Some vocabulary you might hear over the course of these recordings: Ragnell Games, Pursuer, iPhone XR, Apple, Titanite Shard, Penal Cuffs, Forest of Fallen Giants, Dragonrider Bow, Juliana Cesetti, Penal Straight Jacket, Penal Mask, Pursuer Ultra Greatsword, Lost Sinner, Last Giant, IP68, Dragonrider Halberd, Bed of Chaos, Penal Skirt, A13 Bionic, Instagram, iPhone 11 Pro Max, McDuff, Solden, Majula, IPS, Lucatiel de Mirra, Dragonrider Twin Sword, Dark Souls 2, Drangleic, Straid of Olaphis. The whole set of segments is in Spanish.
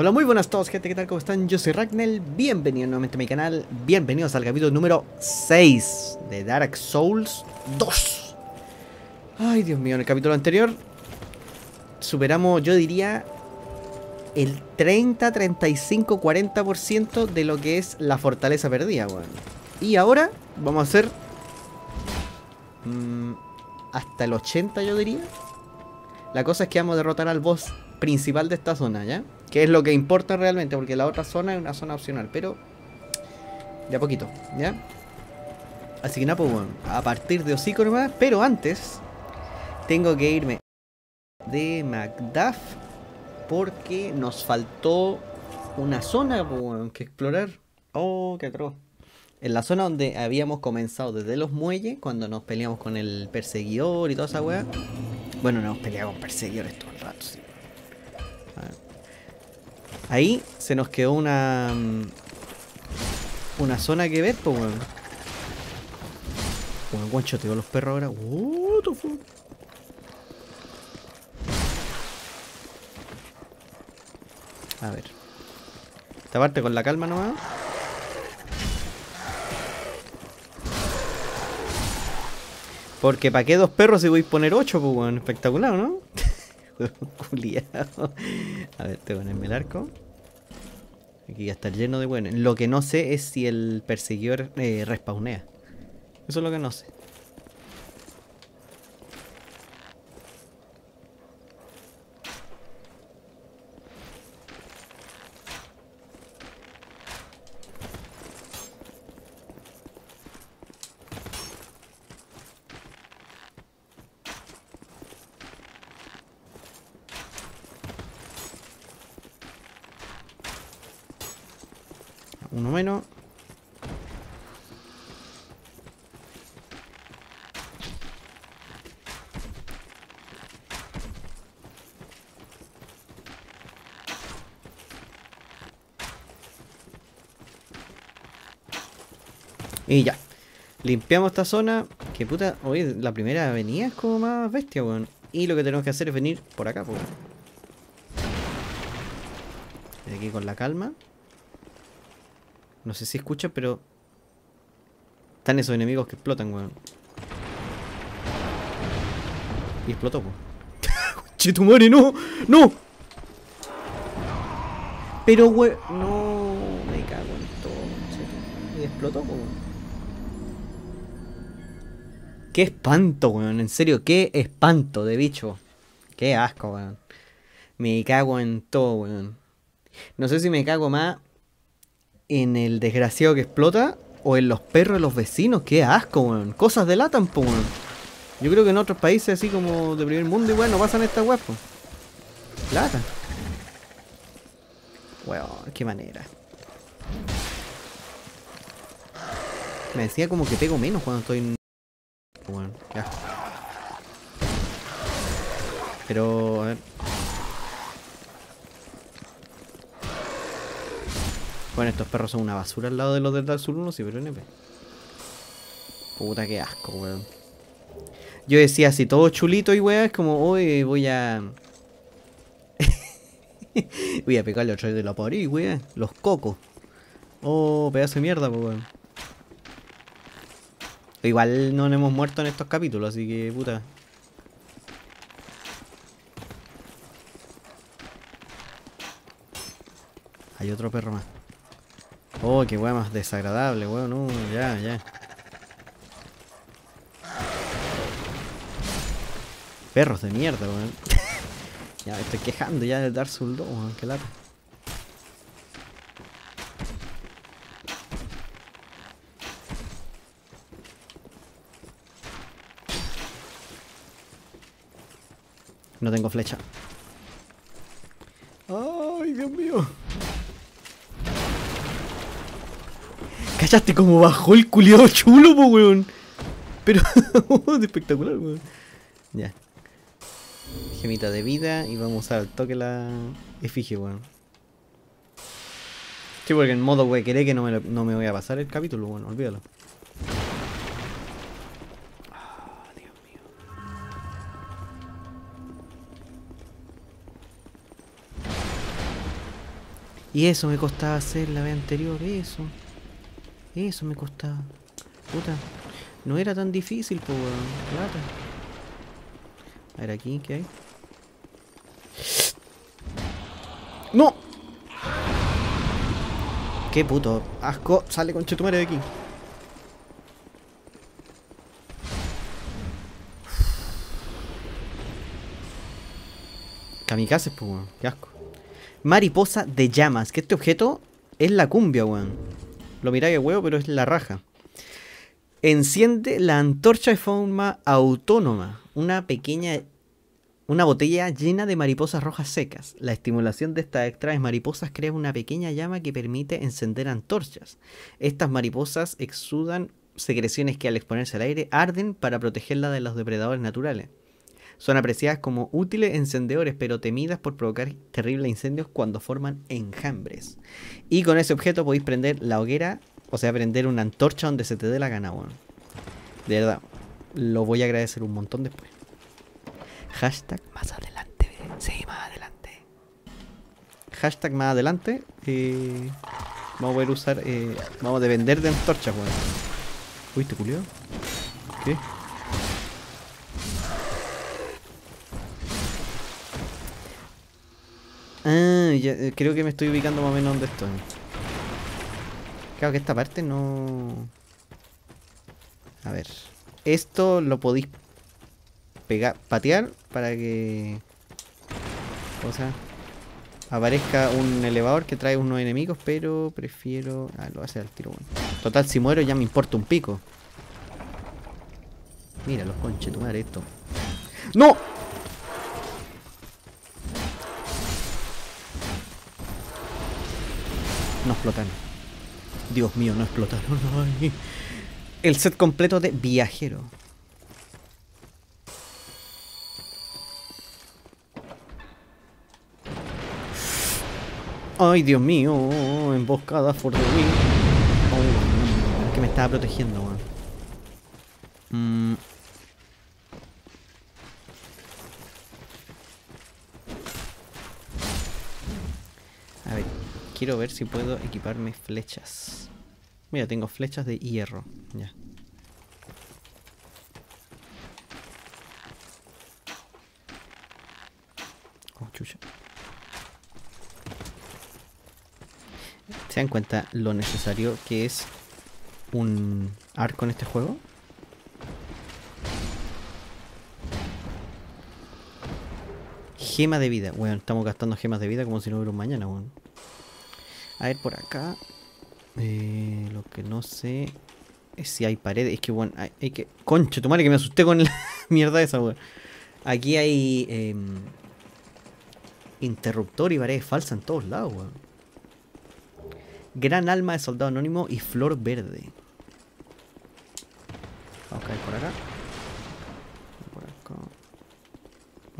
Hola, muy buenas a todos, gente, ¿qué tal? ¿Cómo están? Yo soy Ragnell, bienvenidos nuevamente a mi canal. Bienvenidos al capítulo número 6 de Dark Souls 2. Ay, Dios mío, en el capítulo anterior superamos, yo diría, el 30, 35, 40% de lo que es la fortaleza perdida, bueno. Y ahora vamos a hacer hasta el 80, yo diría. La cosa es que vamos a derrotar al boss principal de esta zona, ¿ya? Que es lo que importa realmente, porque la otra zona es una zona opcional, pero de a poquito, ¿ya? Así que nada, pues bueno, a partir de hocico nomás. Pero antes tengo que irme de McDuff porque nos faltó una zona, pues bueno, que explorar. Oh, qué atroz. En la zona donde habíamos comenzado desde los muelles, cuando nos peleamos con el perseguidor y toda esa weá. Bueno, nos peleamos con perseguidores todo el rato, sí. A ver. Ahí se nos quedó una zona que ver, pues, weón. Bueno, guanchoteo a los perros ahora. What the fuck. A ver. Esta parte con la calma nomás. Porque para qué dos perros si voy a poner 8, pues, weón. Espectacular, ¿no? Culiado. A ver, te ponerme el arco. Aquí ya está lleno de buenos. Lo que no sé es si el perseguidor respawnea. Eso es lo que no sé. Uno menos. Y ya. Limpiamos esta zona. Que puta. Oye, la primera avenida es como más bestia, weón. Y lo que tenemos que hacer es venir por acá, weón. Desde aquí con la calma. No sé si escuchan, pero están esos enemigos que explotan, weón. Y explotó, weón. ¡Chetumare, no! ¡No! Pero, weón. No, me cago en todo. Y explotó, weón. ¡Qué espanto, weón! En serio, qué espanto de bicho. ¡Qué asco, weón! Me cago en todo, weón. No sé si me cago más en el desgraciado que explota o en los perros de los vecinos. Qué asco, weón. Cosas de latan, po, weón. Yo creo que en otros países así como de primer mundo, igual no pasan estas weas, po. Latan. Weón, qué manera. Me decía como que pego menos cuando estoy en... Weón, qué asco. Pero, a ver. Bueno, estos perros son una basura al lado de los del Dark Souls 1, sí, pero NP. Puta, qué asco, weón. Yo decía así, todo chulito y weón, es como, hoy voy a... voy a picarle otro de la pared, weón. Los cocos. Oh, pedazo de mierda, weón. Igual no nos hemos muerto en estos capítulos, así que, puta. Hay otro perro más. Oh, qué weá más desagradable, weón, no, ya, ya. Perros de mierda, weón. Ya me estoy quejando ya del Dark Souls 2, weón, qué lata. No tengo flecha. Ay, Dios mío. ¿Cachaste cómo bajó el culiado chulo, po, weón? Pero... espectacular, weón. Ya. Gemita de vida y vamos a usar al toque la efigie, weón. Sí, porque en modo weón queré que no me voy a pasar el capítulo, weón. Olvídalo. Ah, oh, Dios mío. Y eso me costaba hacer la vez anterior. Eso me costaba. Puta. No era tan difícil, po, plata. A ver aquí, ¿qué hay? ¡No! ¡Qué puto asco! Sale con chetumare de aquí. Kamikazes, pues, weón. Qué asco. Mariposa de llamas. Que este objeto es la cumbia, weón. Lo miráis de huevo, pero es la raja. Enciende la antorcha de forma autónoma. Una botella llena de mariposas rojas secas. La estimulación de estas extrañas mariposas crea una pequeña llama que permite encender antorchas. Estas mariposas exudan secreciones que al exponerse al aire arden para protegerla de los depredadores naturales. Son apreciadas como útiles encendedores, pero temidas por provocar terribles incendios cuando forman enjambres. Y con ese objeto podéis prender la hoguera. O sea, prender una antorcha donde se te dé la gana, weón. De verdad, lo voy a agradecer un montón después. Hashtag más adelante, sí, más adelante. Hashtag más adelante. Vamos a poder usar. Vamos a depender de antorchas, weón. Uy, te culiao. ¿Qué? Ah, ya, creo que me estoy ubicando más o menos donde estoy. Claro que esta parte no... A ver... Esto lo podéis... pegar... patear... para que... O sea... aparezca un elevador que trae unos enemigos, pero... prefiero... Ah, lo voy a hacer al tiro, bueno. Total, si muero ya me importa un pico. Mira los conches, tu madre, esto... ¡No! No explotaron. Dios mío, no explotaron. Ay. El set completo de viajero. Ay, Dios mío. Emboscada for the win. Oh, es que me estaba protegiendo, weón. A ver. Quiero ver si puedo equiparme flechas. Mira, tengo flechas de hierro. Ya. Oh, chucha. ¿Se dan cuenta lo necesario que es un arco en este juego? Gema de vida. Bueno, estamos gastando gemas de vida como si no hubiera un mañana, bueno. A ver por acá. Lo que no sé es si hay paredes. Es que bueno, hay que... Concho, tu madre, que me asusté con la mierda esa, weón. Aquí hay interruptor y paredes falsas en todos lados, weón. Gran alma de soldado anónimo y flor verde. Vamos a caer por acá. Por acá.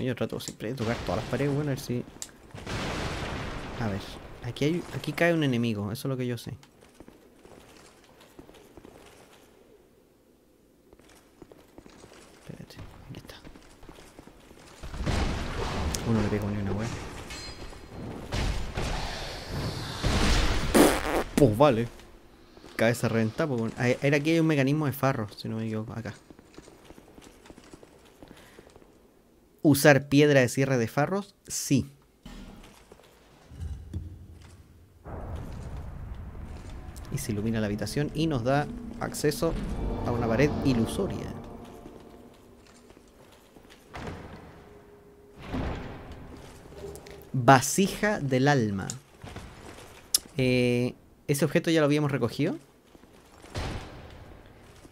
Yo trato siempre de tocar todas las paredes, weón, a ver si... A ver. Aquí cae un enemigo, eso es lo que yo sé. Espérate, aquí está. Uno le pegó ni una wea. Pues vale. Cabeza reventada, porque... Era aquí hay un mecanismo de farro, si no me equivoco, acá. ¿Usar piedra de cierre de farros? Sí. Y se ilumina la habitación y nos da acceso a una pared ilusoria. Vasija del alma. Ese objeto ya lo habíamos recogido.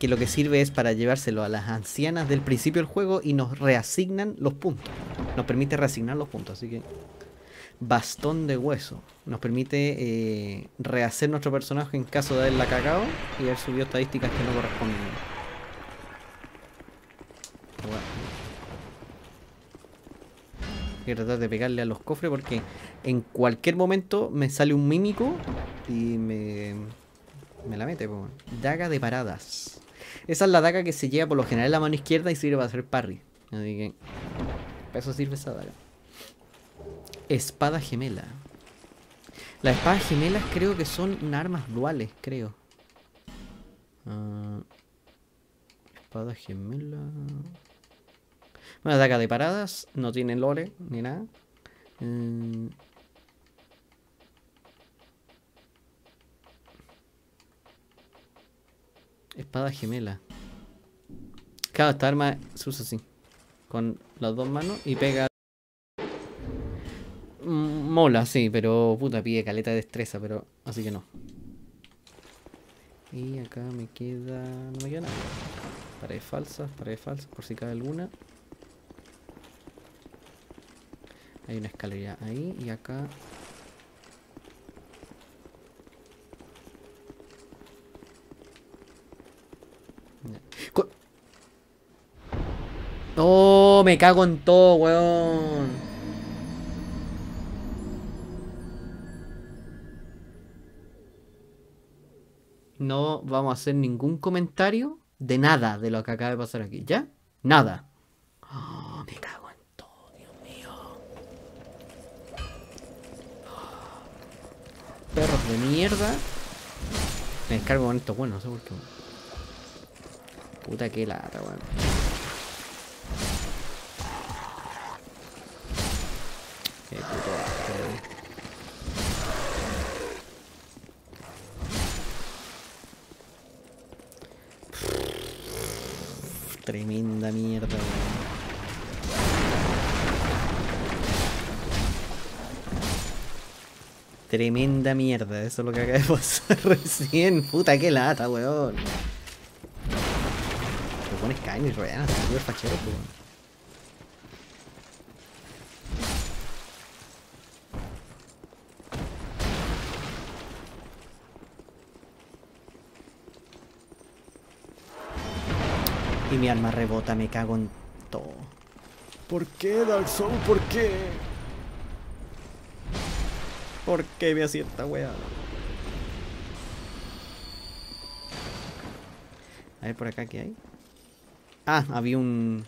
Que lo que sirve es para llevárselo a las ancianas del principio del juego y nos reasignan los puntos. Nos permite reasignar los puntos, así que... Bastón de hueso. Nos permite rehacer nuestro personaje en caso de haberla cagado y haber subido estadísticas que no corresponden. Bueno. Voy a tratar de pegarle a los cofres porque en cualquier momento me sale un mímico y me la mete. Pues. Daga de paradas. Esa es la daga que se lleva por lo general en la mano izquierda y sirve para hacer parry. Así que para eso sirve esa daga. Espada gemela. Las espadas gemelas creo que son armas duales, creo. Espada gemela. Bueno, ataca de paradas. No tiene lore ni nada. Espada gemela. Claro, esta arma se usa así. Con las dos manos y pega. Mola, sí, pero puta, pide caleta de destreza, pero así que no. Y acá me queda... no me queda nada. Paredes falsas, por si cae alguna. Hay una escalera ahí y acá... ¡Oh! Me cago en todo, weón. No vamos a hacer ningún comentario de nada de lo que acaba de pasar aquí, ¿ya? Nada. Oh, me cago en todo, Dios mío. Oh, perros de mierda. Me descargo con esto, bueno, no sé por qué. Puta que lata, weón. Qué puto asco. Tremenda mierda, weón. Tremenda mierda, eso es lo que acaba de pasar recién. Puta que lata, weón. Te pones caen y rodean hasta el fachero, weón. Y mi arma rebota, me cago en todo. ¿Por qué, Dark Souls? ¿Por qué? ¿Por qué me hacía esta weá? A ver por acá, ¿qué hay? Ah, había un...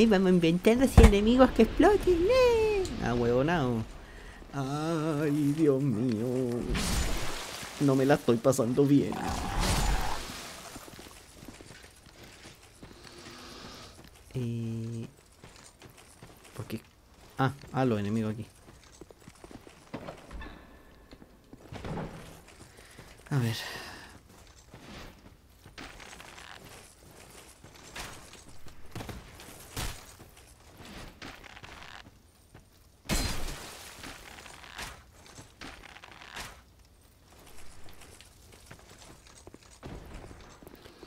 Vamos a inventar así enemigos que exploten. Ah, huevonao. Ay, Dios mío. No me la estoy pasando bien. ¿Por qué? Ah, los enemigos aquí. A ver.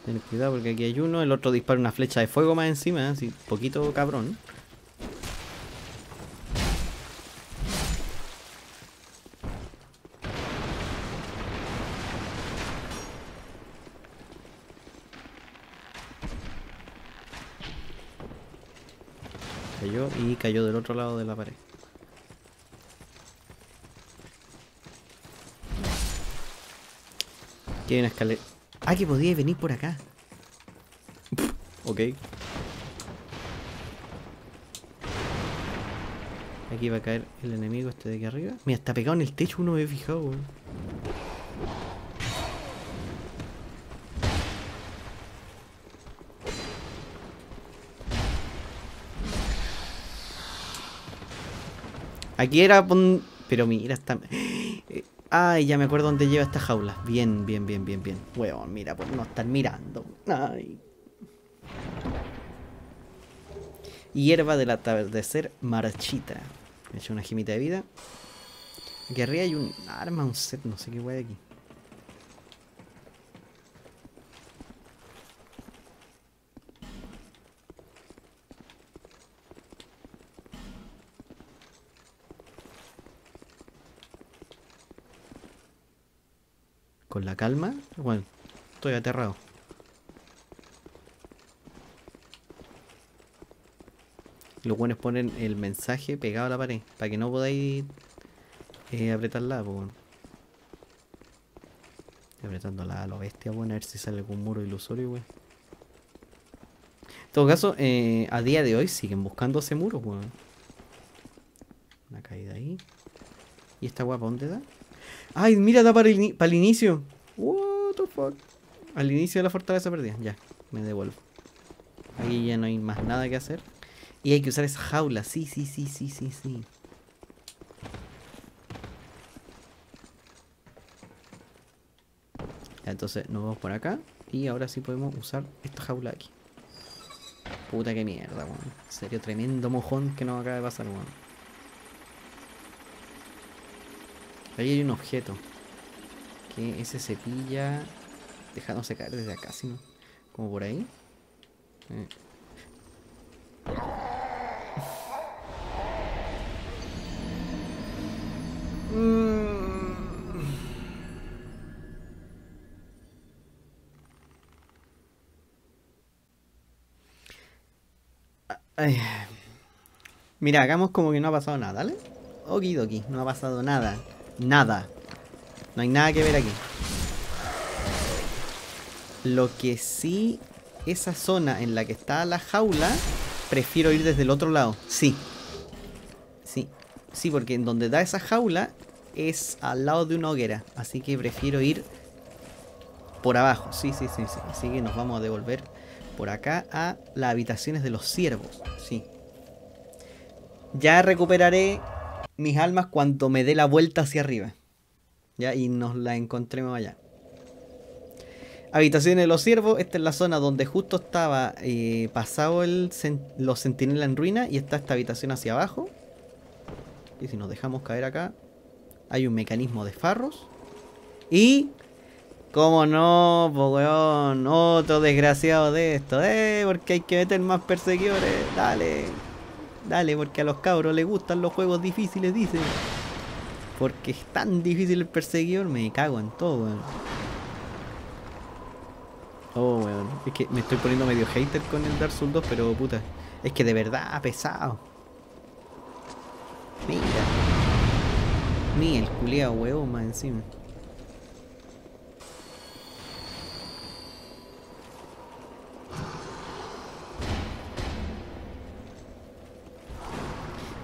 Ten cuidado porque aquí hay uno, el otro dispara una flecha de fuego más encima, así poquito cabrón. Cayó y cayó del otro lado de la pared. Aquí hay una escalera. Ah, que podíais venir por acá. Ok. Aquí va a caer el enemigo este de aquí arriba. Mira, está pegado en el techo, uno me he fijado, weón. Aquí era... Pero mira, está... Ay, ya me acuerdo dónde lleva esta jaula. Bien, bien, bien, bien, bien. Huevón, mira, por no estar mirando. Ay. Hierba del atardecer marchita. Me echo una gemita de vida. Aquí arriba hay un arma, un set, no sé qué guay aquí. Con la calma, bueno, estoy aterrado. Lo bueno es poner el mensaje pegado a la pared, para que no podáis apretarla, pues bueno. Estoy apretando la lo bestia, bueno, a ver si sale algún muro ilusorio, güey. En todo caso, a día de hoy siguen buscando ese muro, güey. Una caída ahí. ¿Y esta guapa dónde da? ¡Ay, mira, da para el inicio! What the fuck. Al inicio de la fortaleza perdida. Ya, me devuelvo. Ahí ya no hay más nada que hacer. Y hay que usar esa jaula. Sí. Ya, entonces nos vamos por acá. Y ahora sí podemos usar esta jaula aquí. Puta que mierda, weón. En serio, tremendo mojón que nos acaba de pasar, weón. Ahí hay un objeto. Que ese cepilla... Dejándose caer desde acá, sino como por ahí. Ay. Mira, hagamos como que no ha pasado nada, ¿vale? Okidoki, no ha pasado nada. Nada. No hay nada que ver aquí. Lo que sí, esa zona en la que está la jaula, prefiero ir desde el otro lado. Sí, porque en donde da esa jaula es al lado de una hoguera. Así que prefiero ir por abajo. Sí. Así que nos vamos a devolver por acá a las habitaciones de los ciervos. Sí. Ya recuperaré mis almas cuando me dé la vuelta hacia arriba. Ya, y nos la encontremos allá. Habitaciones de los ciervos, esta es la zona donde justo estaba pasado los sentinelas en ruina. Y está esta habitación hacia abajo. Y si nos dejamos caer acá, hay un mecanismo de farros. Y... ¡cómo no, po, weón! Otro desgraciado de esto. Porque hay que meter más perseguidores. Dale, porque a los cabros les gustan los juegos difíciles, dicen. Porque es tan difícil el perseguidor, me cago en todo, weón. Oh, weón. Es que me estoy poniendo medio hater con el Dark Souls 2, pero puta. Es que de verdad, pesado. Mira. Ni el culiao, weón, más encima.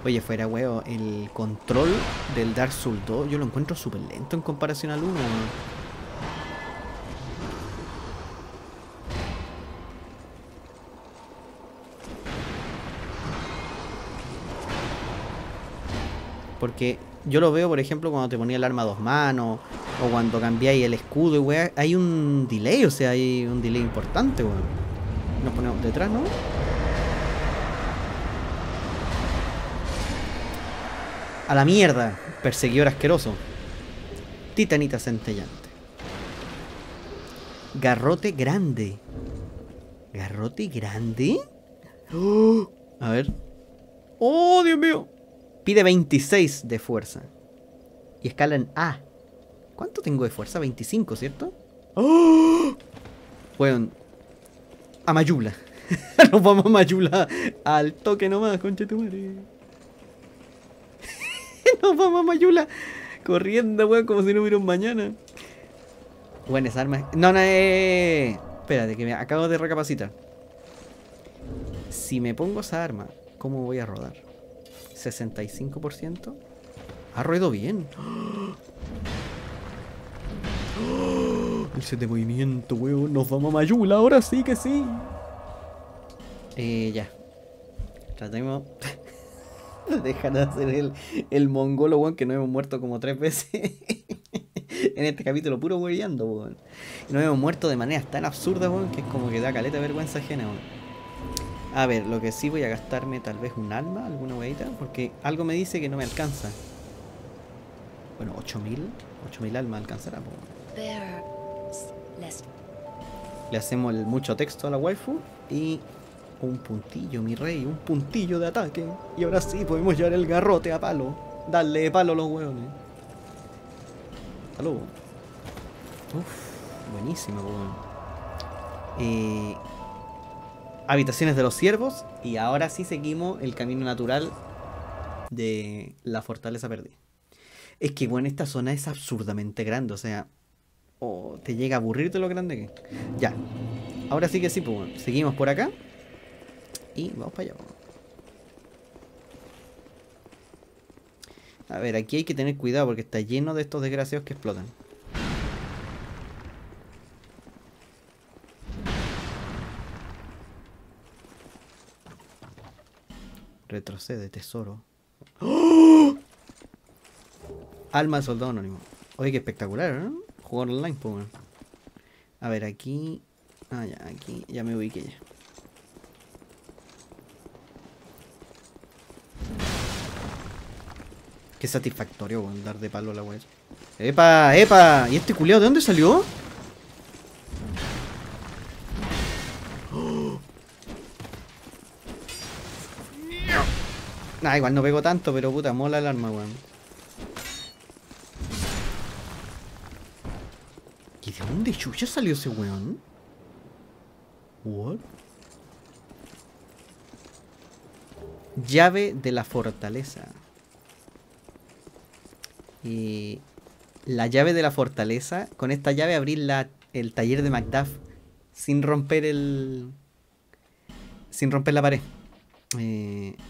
Oye, fuera, weón, el control del Dark Souls 2 yo lo encuentro súper lento en comparación al 1, weón. Porque yo lo veo, por ejemplo, cuando te ponía el arma a dos manos o cuando cambiáis el escudo y weá, hay un delay, o sea, hay un delay importante, weón. Nos ponemos detrás, ¿no? A la mierda, perseguidor asqueroso. Titanita centellante. Garrote grande. ¿Garrote grande? ¡Oh! A ver. ¡Oh, Dios mío! Pide 26 de fuerza. Y escala en A. ¿Cuánto tengo de fuerza? 25, ¿cierto? ¡Oh! Bueno. A Majula. Nos vamos a Majula al toque nomás, conchetumare. Nos vamos a Majula. Corriendo, weón, como si no hubiera un mañana. Buenas armas. No. Espérate, que me acabo de recapacitar. Si me pongo esa arma, ¿cómo voy a rodar? 65%. Ha ruido bien. El 7 de movimiento, weón. Nos vamos a Majula, ahora sí que sí. Ya. Tratemos de dejar de hacer el mongolo, weón, que nos hemos muerto como 3 veces. En este capítulo, puro hueveando, weón. Nos hemos muerto de maneras tan absurdas, weón, que es como que da caleta de vergüenza ajena, weón. A ver, lo que sí voy a gastarme tal vez un alma, alguna huevita, porque algo me dice que no me alcanza. Bueno, 8000 almas alcanzará. Le hacemos el mucho texto a la waifu y un puntillo, mi rey, un puntillo de ataque. Y ahora sí podemos llevar el garrote a palo. Darle palo a los hueones. Salud. Uf, buenísimo, hueón. Habitaciones de los ciervos. Y ahora sí seguimos el camino natural de la fortaleza perdida. Es que, bueno, esta zona es absurdamente grande. O sea, O te llega a aburrir de lo grande que es. Ya. Ahora sí que sí, pues bueno. Seguimos por acá. Y vamos para allá. A ver, aquí hay que tener cuidado porque está lleno de estos desgraciados que explotan. Retrocede, tesoro. ¡Oh! Alma de soldado anónimo. Oye, qué espectacular, ¿no? Jugar online, pues. A ver, aquí... Ah, ya, aquí. Ya me ubiqué ya. Qué satisfactorio, weón, dar de palo a la wea. ¡Epa! ¡Epa! ¿Y este culiao de dónde salió? ¡Oh! Nah, igual no pego tanto, pero puta, mola el arma, weón. ¿Y de dónde chucha salió ese weón? What? Llave de la fortaleza. La llave de la fortaleza. Con esta llave abrir el taller de McDuff sin romper el... Sin romper la pared.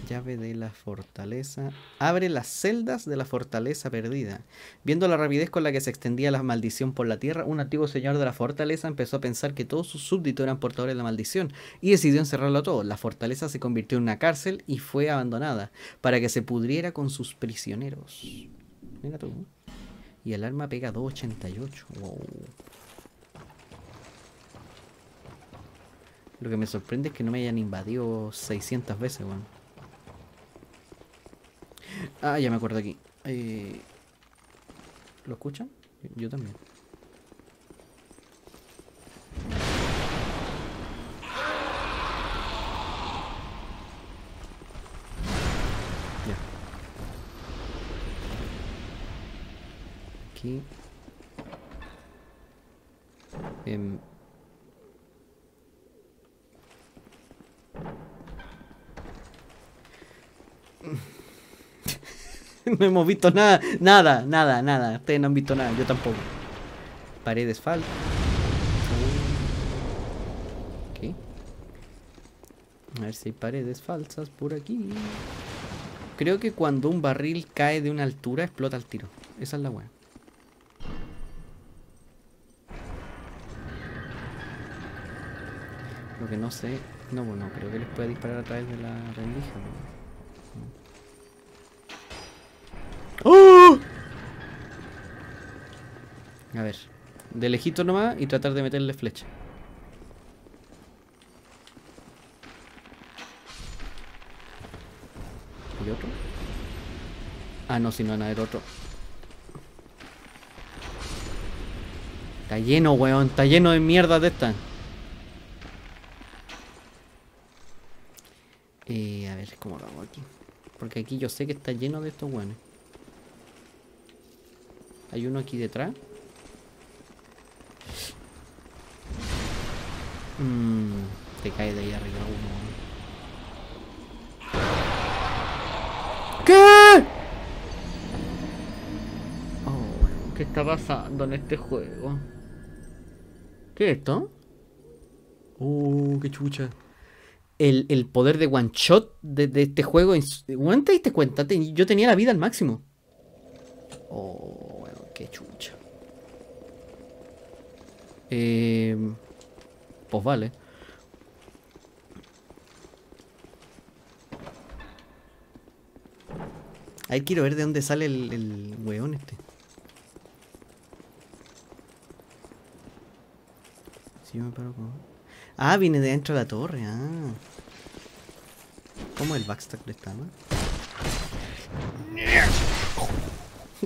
Llave de la fortaleza. Abre las celdas de la fortaleza perdida. Viendo la rapidez con la que se extendía la maldición por la tierra, un antiguo señor de la fortaleza empezó a pensar que todos sus súbditos eran portadores de la maldición y decidió encerrarlo a todos. La fortaleza se convirtió en una cárcel y fue abandonada para que se pudriera con sus prisioneros. Mira tú. Y el arma pega 288. Wow. Lo que me sorprende es que no me hayan invadido 600 veces, weón. Ah, ya me acuerdo aquí. ¿Lo escuchan? Yo también. Ya. Aquí. No hemos visto nada, nada. Ustedes no han visto nada, yo tampoco. Paredes falsas. Ok. A ver si hay paredes falsas por aquí. Creo que cuando un barril cae de una altura explota al tiro. Esa es la weá. Lo que no sé... No, bueno, creo que les puede disparar a través de la rendija. ¡Oh! A ver, de lejito nomás y tratar de meterle flecha. ¿Y otro? Ah, no, si no van a haber otro. Está lleno, weón, está lleno de mierda de esta. A ver, ¿cómo lo hago aquí? Porque aquí yo sé que está lleno de estos weones. Hay uno aquí detrás. Te cae de ahí arriba uno. ¿Qué? Oh, ¿qué está pasando en este juego? ¿Qué es esto? Qué chucha. El poder de one shot de este juego. ¿Cuándo te diste cuenta? Yo tenía la vida al máximo. Bueno, qué chucha. Pues vale. Ahí quiero ver de dónde sale el weón este. Si yo me paro con... Ah, viene de dentro de la torre, ah. ¿Cómo el backstack le está, no?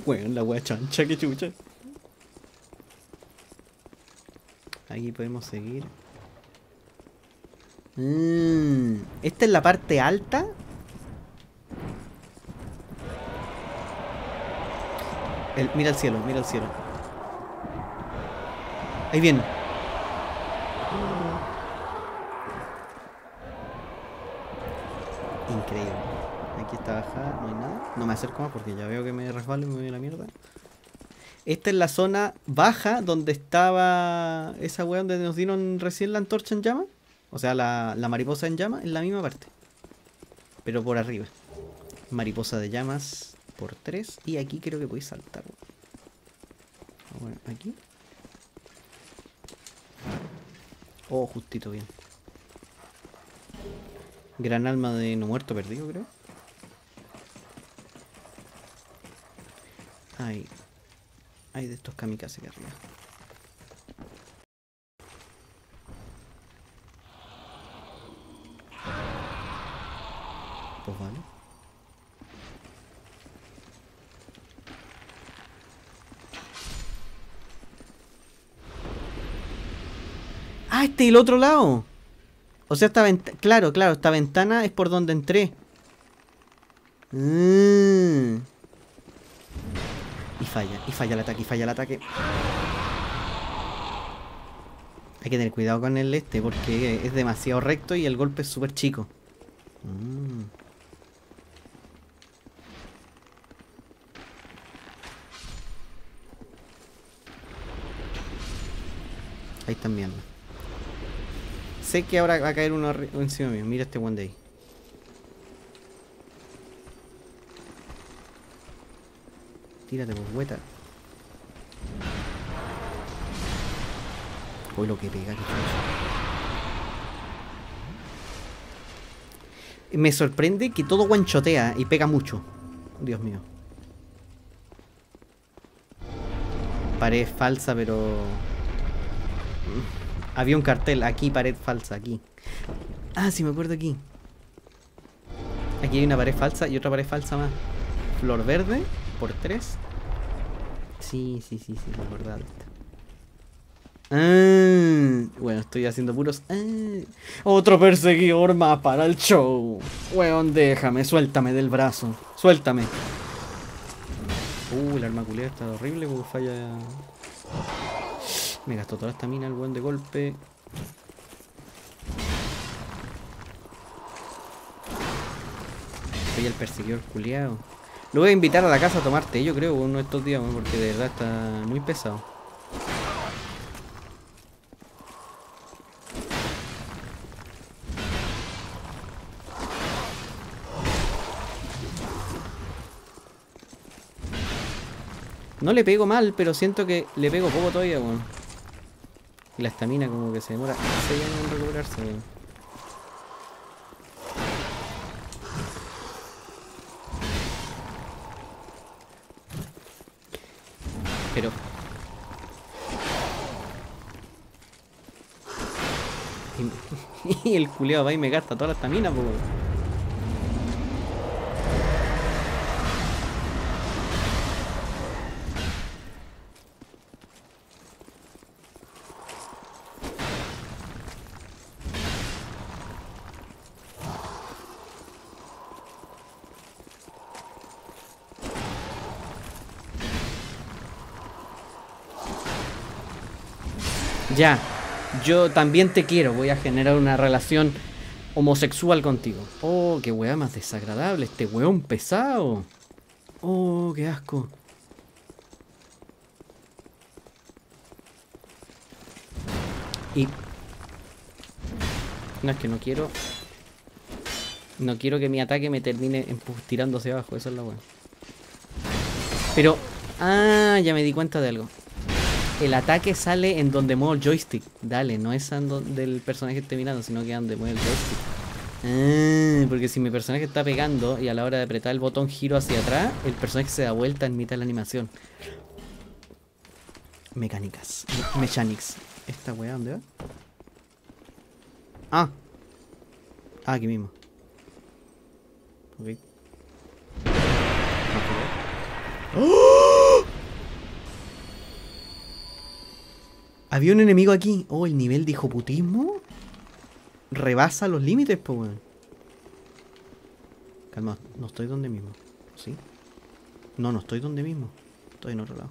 Bueno, la wea chancha, que chucha. Aquí podemos seguir. Esta es la parte alta. Mira el cielo, mira el cielo. Ahí viene. Increíble. Aquí está bajada, no hay nada. No me acerco más porque ya veo que me resbalo y me voy a la mierda. Esta es la zona baja donde estaba esa wea donde nos dieron recién la antorcha en llama. O sea, la mariposa en llama, en la misma parte. Pero por arriba. Mariposa de llamas por 3. Y aquí creo que podéis saltar. Bueno, aquí. Oh, justito bien. Gran alma de no muerto perdido, creo. Ahí. Hay de estos kamikazes acá arriba. Pues vale. Ah, este es el otro lado. O sea, esta ventana... Claro, claro, esta ventana es por donde entré. Y falla el ataque, y falla el ataque. Hay que tener cuidado con el este porque es demasiado recto y el golpe es súper chico. Ahí están viendo. Sé que ahora va a caer uno encima mío. Mira este one day. Tírate, pues, hueta. Uy, lo que pega, que fue. Me sorprende que todo guanchotea y pega mucho. Dios mío. Pared falsa, pero... Había un cartel. Aquí, pared falsa, aquí. Ah, sí, me acuerdo aquí. Aquí hay una pared falsa y otra pared falsa más. Flor verde, por 3. Sí, me acordaba de esta. Bueno, estoy haciendo puros. Otro perseguidor más para el show. Weón, déjame, suéltame del brazo. Suéltame. La arma culera está horrible porque falla. Me gastó toda esta mina el weón de golpe. Soy el perseguidor culiao. Lo voy a invitar a la casa a tomarte, yo creo, uno de estos días, porque de verdad está muy pesado. No le pego mal, pero siento que le pego poco todavía, weón. Bueno. Y la estamina como que se demora 6 años en recuperarse, weón. Bueno. Pero... Y el culeado va y me gasta toda la estamina, pues. Ya, yo también te quiero. Voy a generar una relación homosexual contigo. Oh, qué weá más desagradable. Este weón pesado. Oh, qué asco. Y... No, es que no quiero... No quiero que mi ataque me termine tirándose abajo. Eso es la weá. Pero... Ah, ya me di cuenta de algo. El ataque sale en donde muevo el joystick. Dale, no es donde el personaje esté mirando, sino que donde mueve el joystick. Porque si mi personaje está pegando y a la hora de apretar el botón giro hacia atrás, el personaje se da vuelta en mitad de la animación. Mecánicas. Mechanics. ¿Esta weá dónde va? Ah. Ah, aquí mismo. Ok. ¡Oh! Había un enemigo aquí. Oh, el nivel de hijoputismo rebasa los límites, pues, weón. Calma, no estoy donde mismo. ¿Sí? No, no estoy donde mismo. Estoy en otro lado.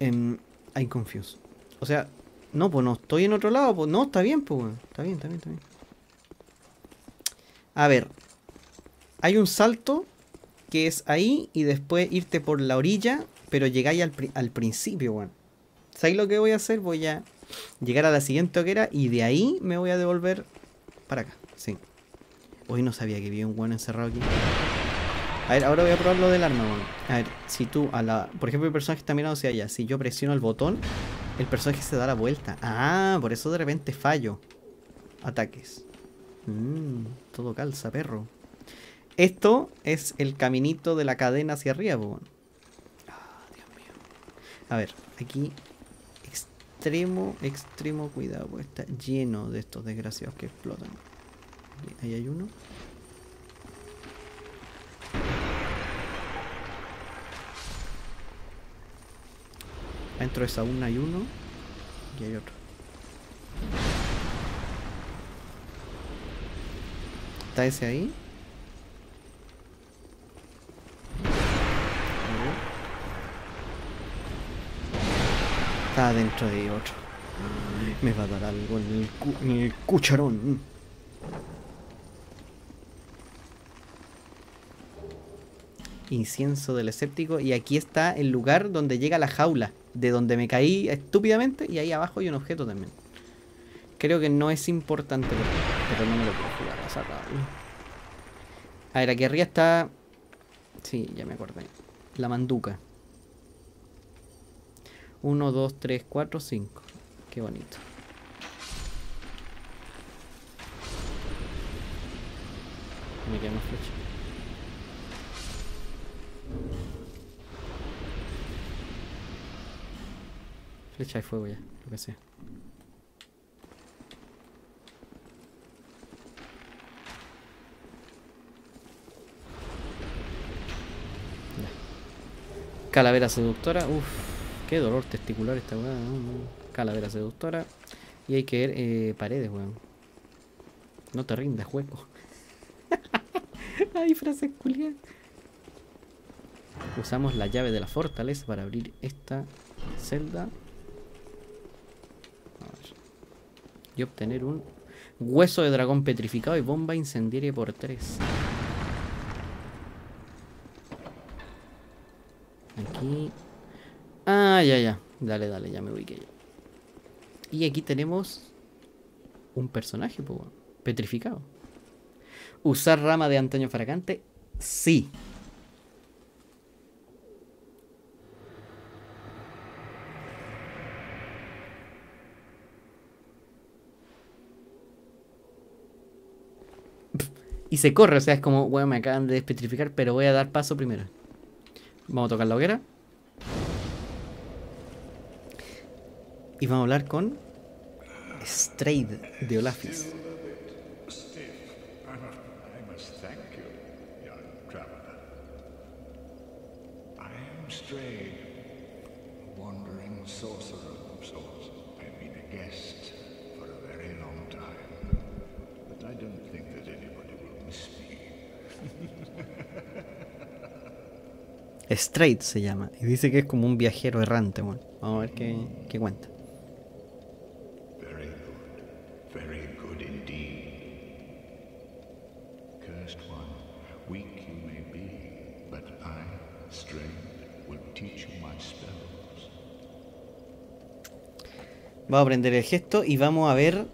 I'm confused. O sea, no, pues no estoy en otro lado. Pues, no, está bien, pues, weón. Está bien. A ver. Hay un salto que es ahí y después irte por la orilla pero llegáis al principio, bueno. ¿Sabéis lo que voy a hacer? Voy a llegar a la siguiente hoguera y de ahí me voy a devolver para acá, sí. Hoy no sabía que había un weón encerrado aquí. A ver, ahora voy a probar lo del arma, weón. A ver, si tú, por ejemplo, el personaje está mirando hacia allá. Si yo presiono el botón, el personaje se da la vuelta. Ah, por eso de repente fallo. Ataques. Todo calza, perro. Esto es el caminito de la cadena hacia arriba, weón. Ah, Dios mío. A ver, aquí... Extremo, cuidado, porque está lleno de estos desgraciados que explotan. Ahí hay uno. Dentro de esa una hay uno. Y hay otro. ¿Está ese ahí? Está dentro de otro. Me va a dar algo en el cucharón. Incienso del escéptico. Y aquí está el lugar donde llega la jaula. De donde me caí estúpidamente. Y ahí abajo hay un objeto también. Creo que no es importante. Pero no me lo puedo jugar a esa jaula. A ver, aquí arriba está... Sí, ya me acordé. La manduca. 1, 2, 3, 4, 5. Qué bonito. Me queda más flecha. Flecha de fuego ya, lo que sea. Ya. Calavera seductora, uff. Qué dolor testicular esta weá. Calavera seductora. Y hay que ver paredes, weón. No te rindas, hueco. Ay, frase culia. Usamos la llave de la fortaleza para abrir esta celda. A ver. Y obtener un hueso de dragón petrificado y bomba incendiaria por 3. Aquí. Ah, ya. Dale, ya me ubiqué ya. Y aquí tenemos un personaje, pues, petrificado. ¿Usar rama de antaño fragante? Sí. Y se corre, o sea, es como, bueno, me acaban de despetrificar, pero voy a dar paso primero. Vamos a tocar la hoguera. Y vamos a hablar con Straid de Olaphis. Straid se llama. Y dice que es como un viajero errante. Bueno, vamos a ver qué cuenta. Vamos a aprender el gesto y vamos a ver.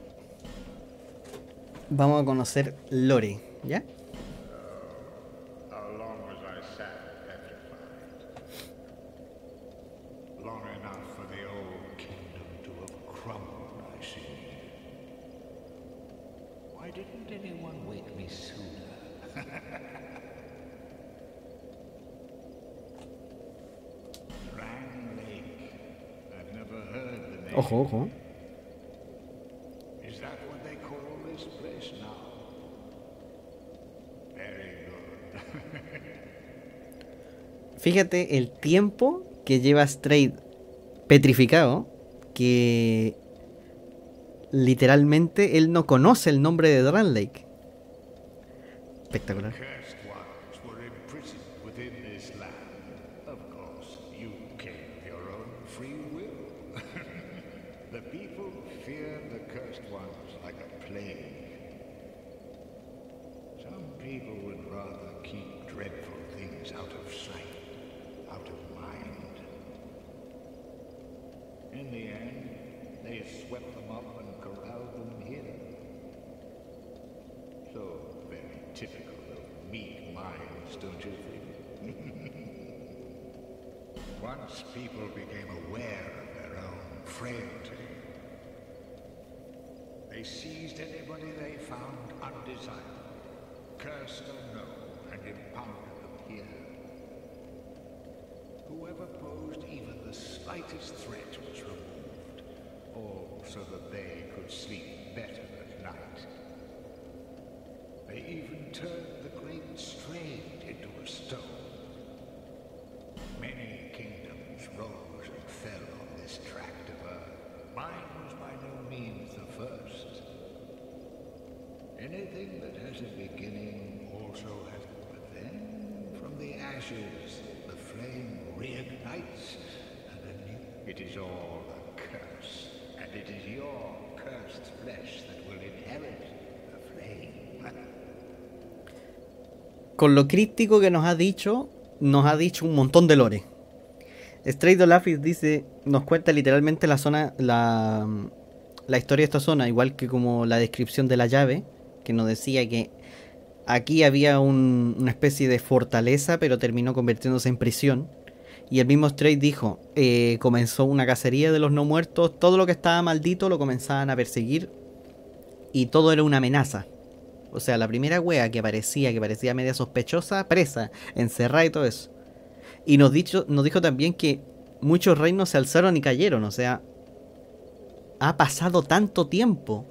Vamos a conocer Lore, ¿ya? Ojo. Fíjate el tiempo que lleva Straid petrificado, que literalmente él no conoce el nombre de Drangleic. Espectacular. People would rather keep dreadful things out of sight, out of mind, In the end, they swept them up and corralled them here. So very typical of meek minds, don't you think? Once people became aware of their own frailty, they seized anybody they found undesirable, cursed or no, and impounded them here. Whoever posed even the slightest threat was removed, all so that they could sleep better at night. They even turned the great Straid into a stone. Many kingdoms rose and fell on this tract of earth. Mine was by no means the first. Anything that has a beginning also has it. But then, from the ashes, the flame reignites, and a new... It is all a curse, and it is your cursed flesh that will inherit the flame. Con lo crítico que nos ha dicho un montón de lore. Straid of Olaphis dice, nos cuenta literalmente la zona, la historia de esta zona, igual que como la descripción de la llave, que nos decía que aquí había una especie de fortaleza, pero terminó convirtiéndose en prisión. Y el mismo Straid dijo, comenzó una cacería de los no muertos, todo lo que estaba maldito lo comenzaban a perseguir, y todo era una amenaza. O sea, la primera wea que parecía media sospechosa, presa, encerrada y todo eso. Y nos dijo también que muchos reinos se alzaron y cayeron. O sea, ha pasado tanto tiempo.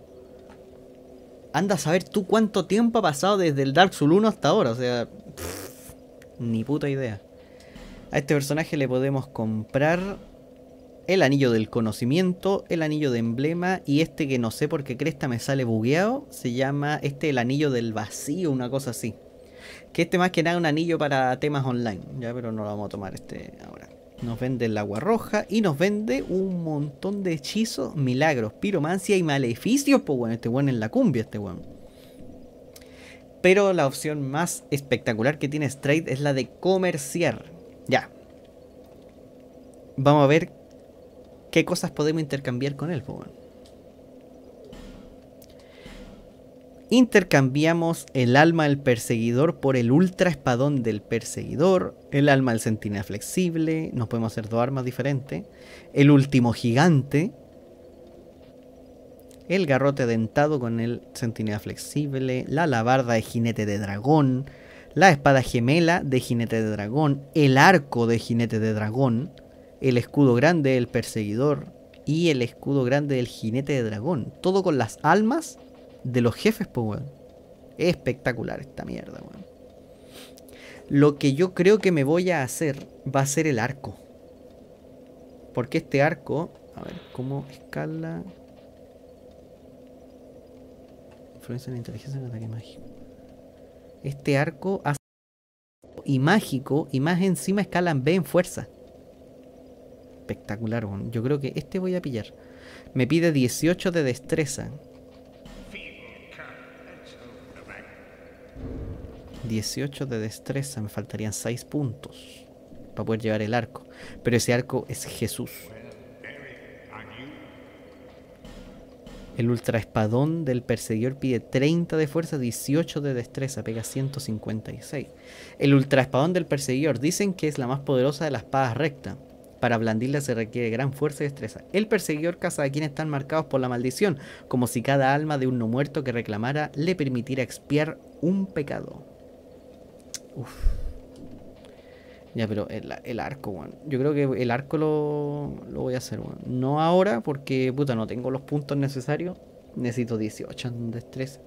Anda a saber tú cuánto tiempo ha pasado desde el Dark Souls 1 hasta ahora. O sea, pff, ni puta idea. A este personaje le podemos comprar el anillo del conocimiento, el anillo de emblema, y este que no sé por qué cresta me sale bugueado, se llama el anillo del vacío, una cosa así. Que este más que nada es un anillo para temas online, ya, pero no lo vamos a tomar ahora. Nos vende el agua roja y nos vende un montón de hechizos, milagros, piromancia y maleficios, pues bueno, este weón en la cumbia, este weón. Pero la opción más espectacular que tiene Straid es la de comerciar, ya. Vamos a ver qué cosas podemos intercambiar con él, pues bueno. Intercambiamos el alma del perseguidor por el ultra espadón del perseguidor, el alma del centinela flexible, nos podemos hacer dos armas diferentes, el último gigante, el garrote dentado con el centinela flexible, la alabarda de jinete de dragón, la espada gemela de jinete de dragón, el arco de jinete de dragón, el escudo grande del perseguidor y el escudo grande del jinete de dragón. Todo con las almas de los jefes, pues weón. Espectacular esta mierda, weón. Lo que yo creo que me voy a hacer va a ser el arco. Porque este arco... A ver, ¿cómo escala? Influencia en la inteligencia en ataque mágico. Este arco hace... Y mágico, y más encima escala en B en fuerza. Espectacular, bueno. Yo creo que este voy a pillar. Me pide 18 de destreza. 18 de destreza. Me faltarían 6 puntos para poder llevar el arco. Pero ese arco es Jesús. El ultra espadón del perseguidor pide 30 de fuerza, 18 de destreza. Pega 156. El ultra espadón del perseguidor. Dicen que es la más poderosa de las espadas rectas. Para blandirla se requiere gran fuerza y destreza. El perseguidor caza a quienes están marcados por la maldición, como si cada alma de un no muerto que reclamara le permitiera expiar un pecado. Uf. Ya, pero el arco, bueno. Yo creo que el arco lo voy a hacer, bueno. No ahora, porque puta, no tengo los puntos necesarios. Necesito 18 en destreza.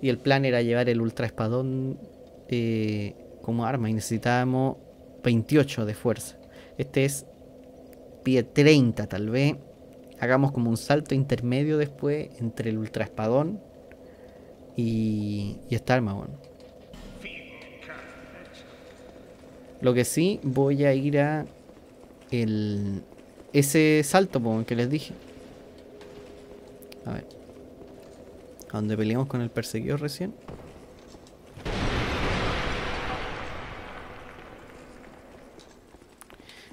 Y el plan era llevar el ultra espadón como arma. Y necesitábamos 28 de fuerza. Este es... pide 30, tal vez hagamos como un salto intermedio después entre el ultra espadón y esta arma, bueno. Lo que sí, voy a ir a ese salto, pues, que les dije. A ver. A donde peleamos con el perseguidor recién.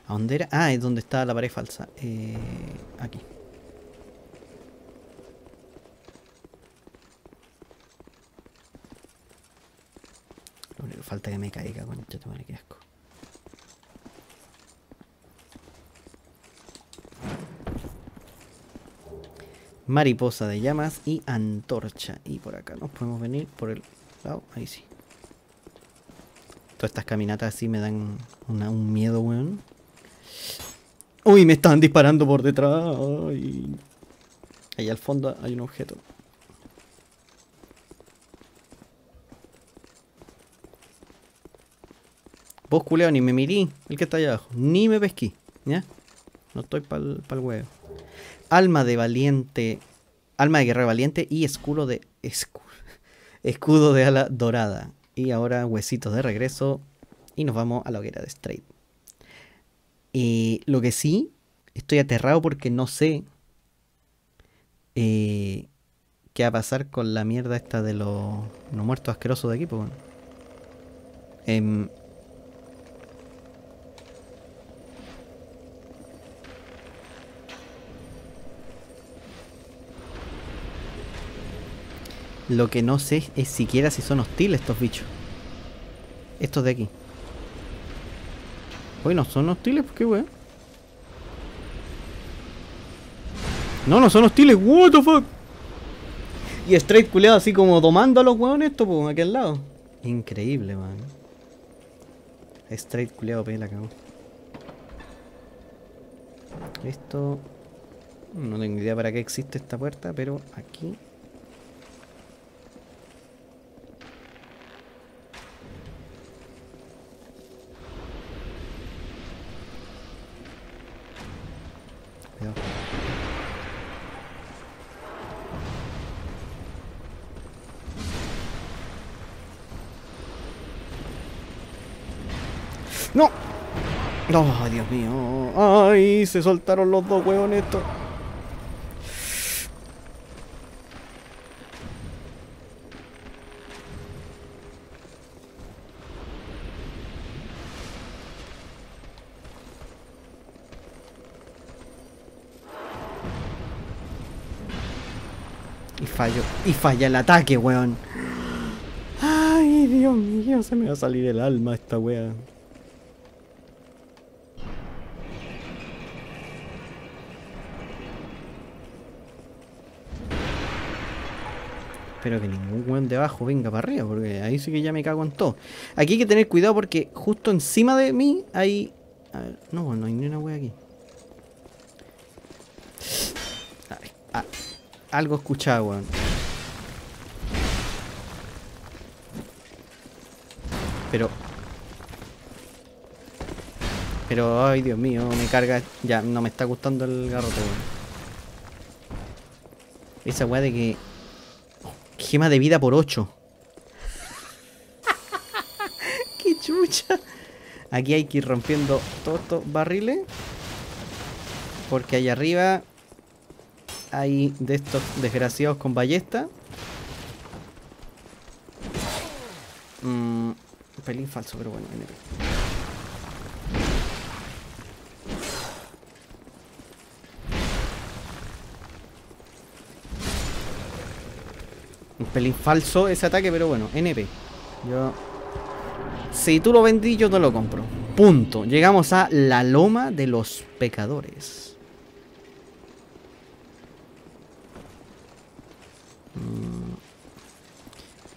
¿A dónde era? Ah, es donde está la pared falsa. Aquí. Lo único que falta es que me caiga, coño, te vale, qué asco. Mariposa de llamas y antorcha. Y por acá nos podemos venir por el lado. Ahí sí. Todas estas caminatas así me dan un miedo, weón. ¡Uy! Me están disparando por detrás. Ay. Ahí al fondo hay un objeto. Vos, culeo, ni me mirí. El que está allá abajo. Ni me pesquí. ¿Ya? No estoy pa'l huevo. Alma de valiente. Alma de guerrero valiente y escudo de. Escudo de ala dorada. Y ahora huesitos de regreso. Y nos vamos a la hoguera de Straid. Lo que sí, estoy aterrado porque no sé qué va a pasar con la mierda esta de los muertos asquerosos de aquí. Pues, bueno. Lo que no sé es siquiera si son hostiles estos bichos. Estos de aquí. Uy, no son hostiles, ¿por qué, weón? No, no son hostiles, what the fuck. Y Straid culeado así como domando a los weones estos, pues, aquí al lado. Increíble, man. Straid culeado, pela, cagó. Esto... No tengo idea para qué existe esta puerta, pero aquí... ¡No! ¡Oh, Dios mío! ¡Ay! Se soltaron los dos huevones estos. Y fallo. Y falla el ataque, huevón. ¡Ay, Dios mío! Se me va a salir el alma esta wea. Espero que ningún weón de abajo venga para arriba, porque ahí sí que ya me cago en todo. Aquí hay que tener cuidado porque justo encima de mí hay... A ver, no, no hay ni una wea aquí. A ver, algo escuchaba, weón. Pero, ay, Dios mío, me carga... Ya, no me está gustando el garrote, weón. Esa wea de que... Gema de vida por 8. ¡Qué chucha! Aquí hay que ir rompiendo todos estos barriles. Porque allá arriba hay de estos desgraciados con ballesta. Un pelín falso, pero bueno. Viene. Un pelín falso ese ataque, pero bueno, NP. Yo... Si tú lo vendí, yo te lo compro. Punto. Llegamos a la loma de los pecadores.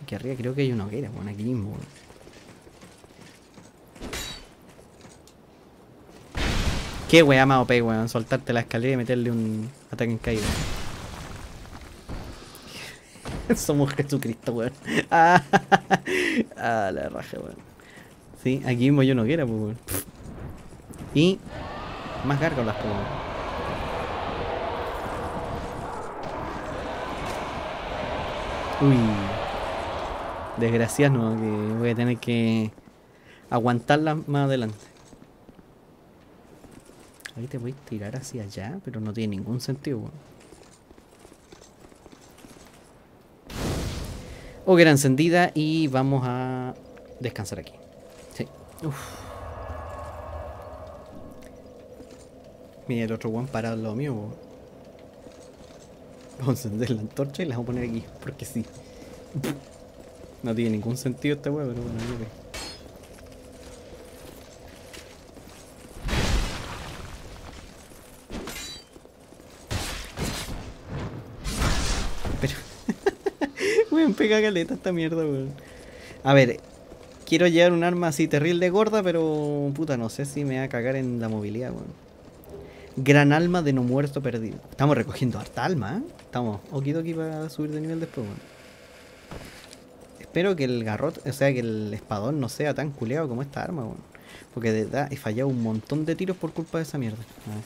Aquí arriba creo que hay una hoguera, bueno, aquí mismo. Qué wea más OP, weón. Soltarte la escalera y meterle un ataque en caída. Somos Jesucristo, weón. Ah, la raja, weón. Sí, aquí mismo yo no quiera, pues, weón. Y más gárgolas, pues, weón. Uy. Desgracias, no, que voy a tener que aguantarlas más adelante. Ahí te voy a tirar hacia allá, pero no tiene ningún sentido, weón. Hoguera encendida y vamos a descansar aquí. Sí. Uf. Mira el otro one parado al lado mío. Vamos a encender la antorcha y las vamos a poner aquí, porque sí. No tiene ningún sentido esta hueá, pero bueno, yo que... Pega caleta esta mierda, weón. A ver, quiero llevar un arma así terrible de gorda, pero puta, no sé si me va a cagar en la movilidad, weón. Gran alma de no muerto perdido. Estamos recogiendo harta alma, ¿eh? Estamos okidoki para subir de nivel después, weón. Espero que el garrote, o sea, que el espadón no sea tan culeado como esta arma, weón. Porque de verdad he fallado un montón de tiros por culpa de esa mierda. A ver.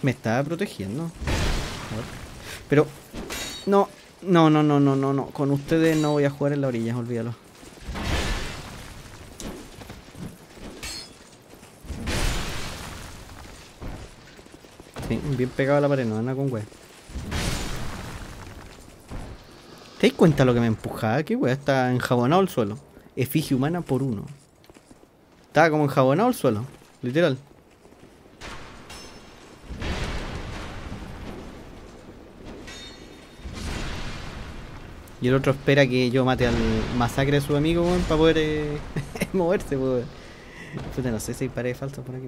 Me estaba protegiendo. A ver. Pero... no... No. Con ustedes no voy a jugar en la orilla, olvídalo. Sí, bien pegado a la pared, no anda con wea. ¿Te das cuenta lo que me empujaba? ¿Qué wea? Está enjabonado el suelo. Efigie humana por uno. Estaba como enjabonado el suelo, literal. Y el otro espera que yo mate al masacre de su amigo, weón, para poder moverse, weón. No sé si hay paredes falsas por aquí.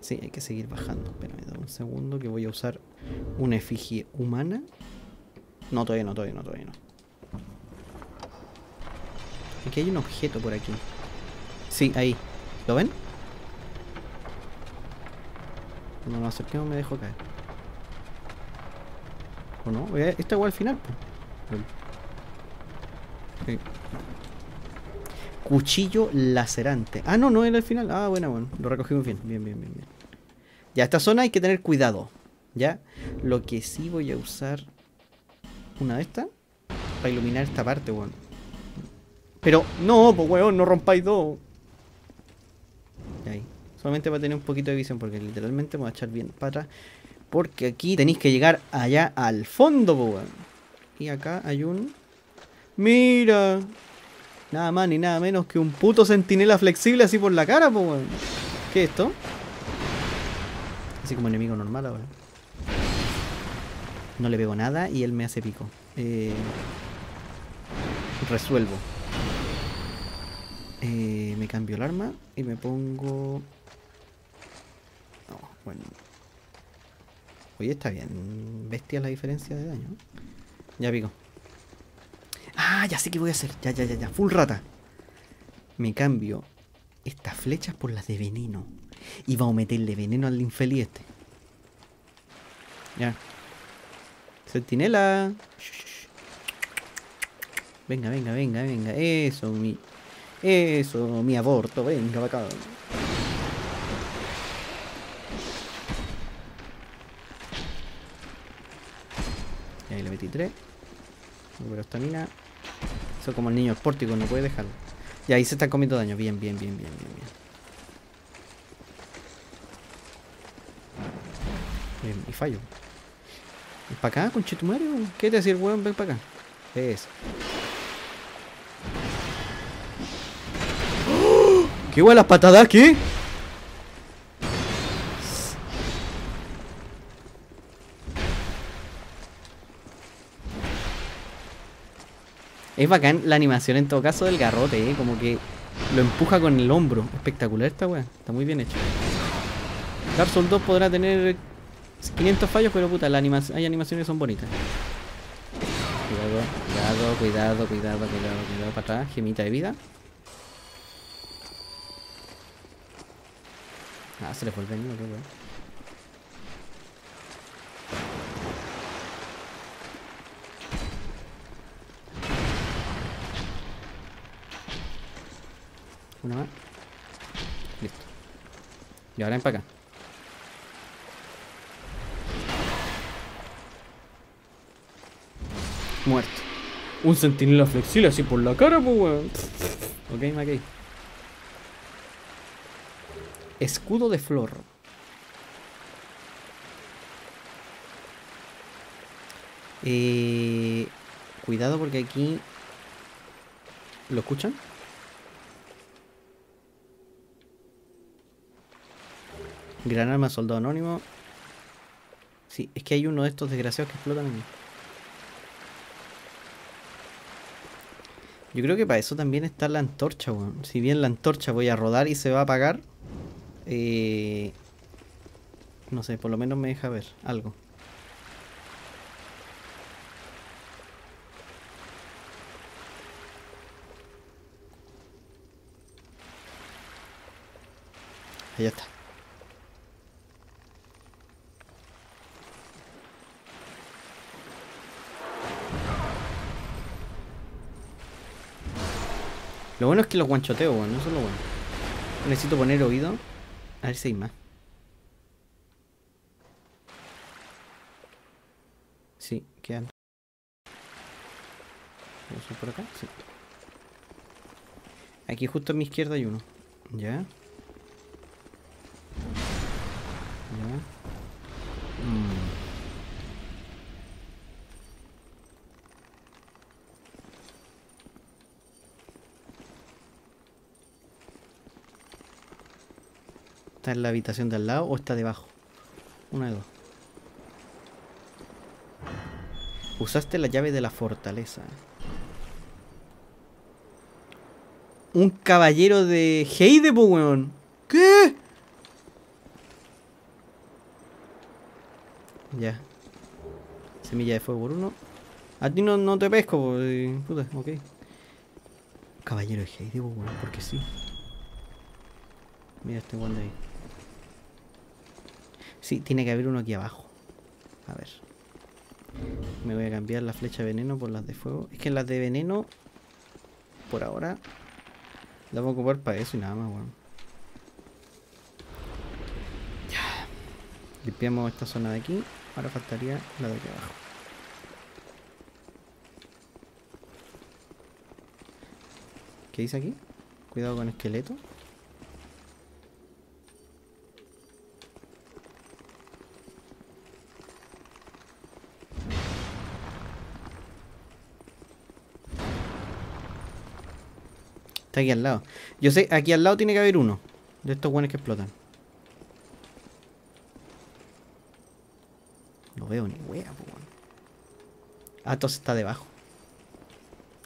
Sí, hay que seguir bajando. Espérame, dame un segundo que voy a usar una efigie humana. No, todavía no. Aquí hay un objeto por aquí. Sí, ahí. ¿Lo ven? Cuando nos acerquemos me dejo caer. ¿O no? Esta igual al final, pues. Okay. Cuchillo lacerante. Ah, no, no era al final. Ah, bueno. Lo recogimos bien. Bien. Ya, esta zona hay que tener cuidado. ¿Ya? Lo que sí voy a usar... una de estas. Para iluminar esta parte, weón. Pero, no, pues weón, no rompáis dos. Solamente para tener un poquito de visión, porque literalmente me voy a echar bien para atrás. Porque aquí tenéis que llegar allá al fondo, weón. Y acá hay un... ¡mira! Nada más ni nada menos que un puto centinela flexible así por la cara, weón. ¿Qué es esto? Así como enemigo normal ahora. No le pego nada y él me hace pico. Resuelvo. Me cambio el arma y me pongo... bueno. Oye, está bien. Bestia la diferencia de daño. Ya pico. Ah, ya sé qué voy a hacer. Ya. Full rata. Me cambio estas flechas por las de veneno. Y vamos a meterle veneno al infeliz este. Ya. Sentinela. Venga. Eso, mi aborto. Venga, va acá. Ahí le metí 3. Número estamina. Eso como el niño del pórtico, no puede dejarlo. Y ahí se están comiendo daño. Bien. Y fallo. ¿Y para acá, conchetumario? ¿Qué te decir, weón? Ven para acá. Eso. ¡Oh! ¡Qué buenas patadas aquí! Es bacán la animación en todo caso del garrote, ¿eh? Como que lo empuja con el hombro. Espectacular esta weá, está muy bien hecho. Dark Souls 2 podrá tener 500 fallos, pero puta, la animación, hay animaciones que son bonitas. Cuidado, para atrás, gemita de vida. Ah, se le fue el daño, creo, weá. Una más. Listo. Y ahora empaca. Muerto. Un centinela flexible así por la cara, pues weón. Ok, Mackey. Escudo de flor. Cuidado porque aquí... ¿lo escuchan? Gran arma, soldado anónimo. Sí, es que hay uno de estos desgraciados que explotan aquí. Yo creo que para eso también está la antorcha, weón. Si bien la antorcha voy a rodar y se va a apagar, no sé, por lo menos me deja ver algo. Allá está. Lo bueno es que los guanchoteo, bueno, eso es lo bueno. Necesito poner oído. A ver si hay más. Sí, quedan. ¿Vamos por acá? Sí. Aquí justo a mi izquierda hay uno. Ya. Ya. ¿Está en la habitación de al lado o está debajo? Una de dos. Usaste la llave de la fortaleza. Un caballero de Heide, weón. ¿Qué? Ya. Semilla de fuego por uno. A ti no te pesco, porque... puta, ok. Caballero de Heide, weón, porque sí. Mira este weón de ahí. Sí, tiene que haber uno aquí abajo. A ver. Me voy a cambiar la flecha de veneno por las de fuego. Es que las de veneno, por ahora, las voy a ocupar para eso y nada más, weón. Ya. Limpiamos esta zona de aquí. Ahora faltaría la de aquí abajo. ¿Qué dice aquí? Cuidado con esqueleto. Está aquí al lado. Yo sé, aquí al lado tiene que haber uno de estos guanes que explotan. No veo ni wea, po, guan. Ah, entonces está debajo.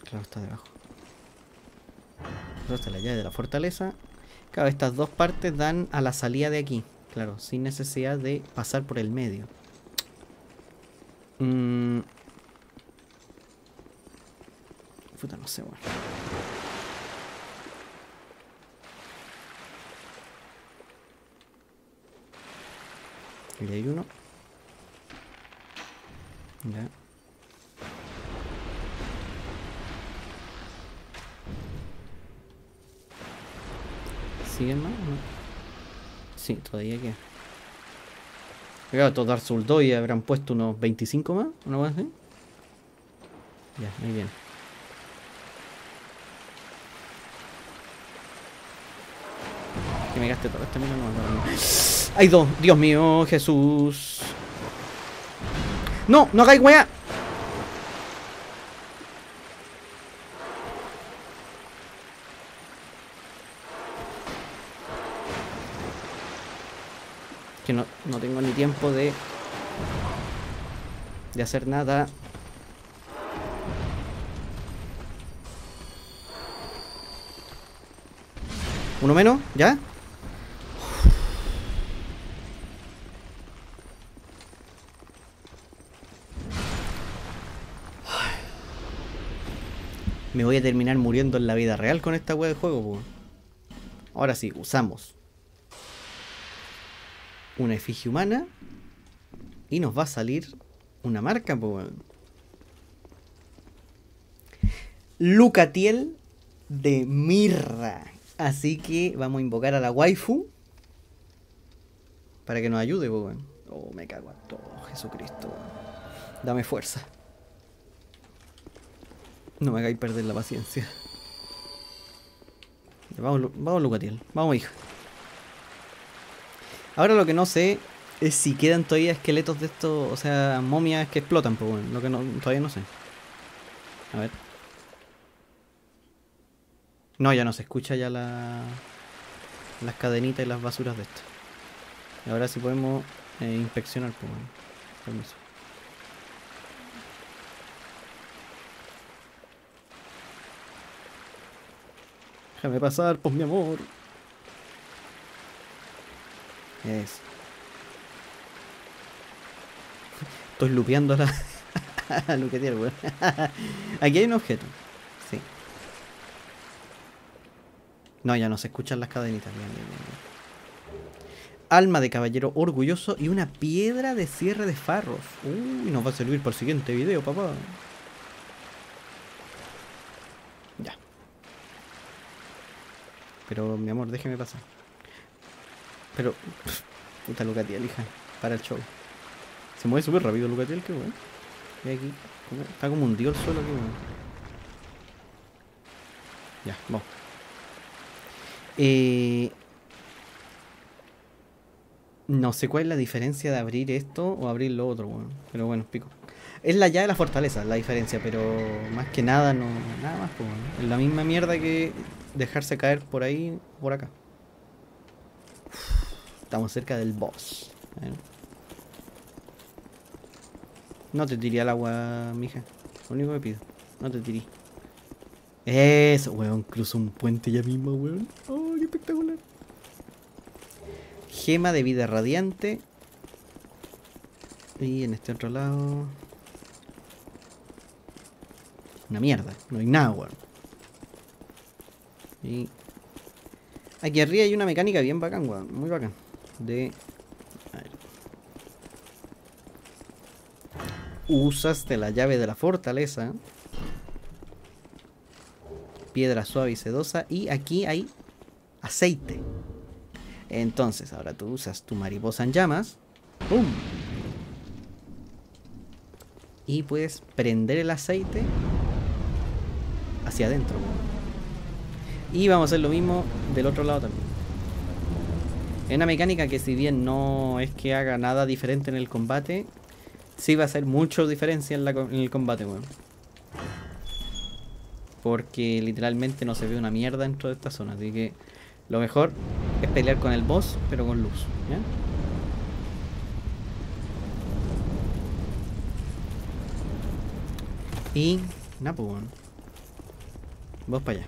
Claro, está debajo. Entonces la llave de la fortaleza. Claro, estas dos partes dan a la salida de aquí. Claro, sin necesidad de pasar por el medio. Puta, no sé, weón. Y hay uno. Ya. ¿Siguen más o no? Sí, todavía queda. Claro, todo Dark Souls 2 y habrán puesto unos 25 más. ¿Una cosa así? Ya, muy bien. Que me gaste toda esta mina, no. Hay dos, Dios mío, Jesús. No, no hagáis weá. Que no tengo ni tiempo de hacer nada. Uno menos, ¿ya? Me voy a terminar muriendo en la vida real con esta wea de juego, po. Ahora sí, usamos una efigie humana y nos va a salir una marca, po. Lucatiel de Mirra. Así que vamos a invocar a la waifu para que nos ayude, po. Oh, me cago en todo, Jesucristo. Dame fuerza. No me hagáis perder la paciencia. Vamos, vamos, Lucatiel. Vamos, hija. Ahora lo que no sé es si quedan todavía esqueletos de estos... O sea, momias que explotan, pues bueno. Lo que no, todavía no sé. A ver. No, ya no se escucha ya las cadenitas y las basuras de esto. Y ahora sí podemos inspeccionar, pues, bueno. Permiso. Déjame pasar, pues, mi amor. Eso. Estoy lupeando a la Lucatiel, weón. Aquí hay un objeto. Sí. No, ya no se escuchan las cadenitas. Bien, bien, bien. Alma de caballero orgulloso y una piedra de cierre de farros. Uy, nos va a servir para el siguiente video, papá. Ya. Pero, mi amor, déjeme pasar. Pero, pff, puta Lucatiel, hija. Para el show. Se mueve súper rápido Lucatiel, que weón. Ve aquí. Está como hundido el suelo aquí, weón. Ya, vamos. No sé cuál es la diferencia de abrir esto o abrir lo otro, weón. Pero bueno, pico. Es la llave de la fortaleza, la diferencia, pero más que nada, no. Nada más, pues, ¿no? Es la misma mierda que dejarse caer por ahí, por acá. Uf, estamos cerca del boss. A ver. No te tiré al agua, mija. Lo único que pido. No te tiré. Eso, weón. Cruzo un puente ya mismo, weón. Oh, qué espectacular. Gema de vida radiante. Y en este otro lado. Una mierda. No hay nada, weón. Y aquí arriba hay una mecánica bien bacán, weón. Muy bacán. De... Usaste la llave de la fortaleza. Piedra suave y sedosa. Y aquí hay aceite. Entonces, ahora tú usas tu mariposa en llamas. ¡Pum! Y puedes prender el aceite hacia adentro. Y vamos a hacer lo mismo del otro lado también. Es una mecánica que si bien no es que haga nada diferente en el combate... Sí va a hacer mucha diferencia en el combate, weón. Porque literalmente no se ve una mierda dentro de esta zona. Así que lo mejor es pelear con el boss, pero con luz. ¿Ya? Y... Nah, pues, weón. Vos para allá.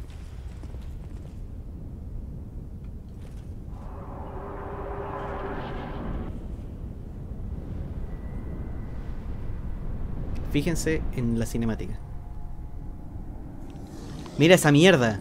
Fíjense en la cinemática. ¡Mira esa mierda!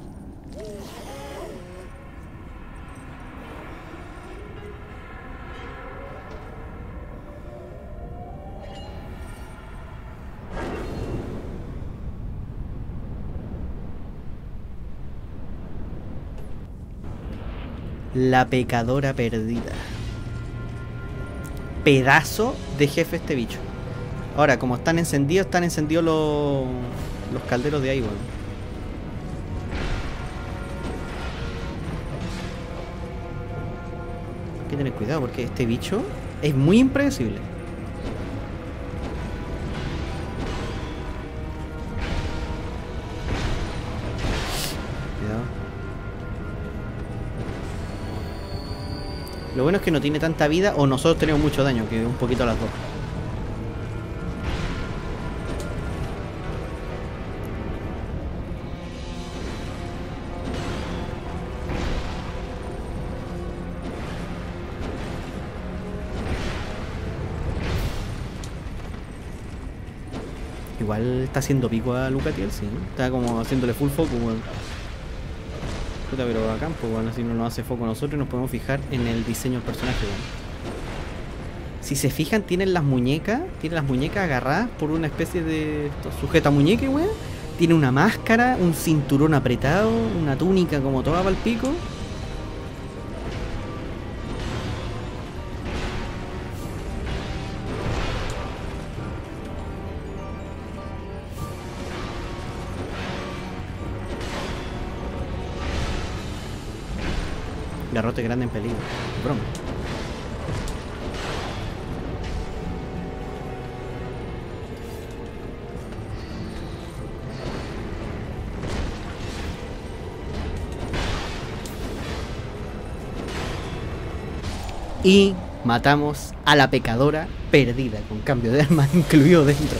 La pecadora perdida. Pedazo de jefe este bicho. Ahora, como están encendidos los calderos de ahí, weón. Hay que tener cuidado porque este bicho es muy impredecible. Cuidado. Lo bueno es que no tiene tanta vida o nosotros tenemos mucho daño, que un poquito a las dos. Igual está haciendo pico a Lucatiel, sí, ¿no? Está como haciéndole full foco, weón. Puta, pero a campo, weón, así no nos hace foco a nosotros y nos podemos fijar en el diseño del personaje, weón. Si se fijan, tienen las muñecas agarradas por una especie de sujeta muñeque, weón. Tiene una máscara, un cinturón apretado, una túnica como toda para el pico. Garrote grande en peligro. Broma. matamos a la pecadora perdida, con cambio de alma incluido dentro.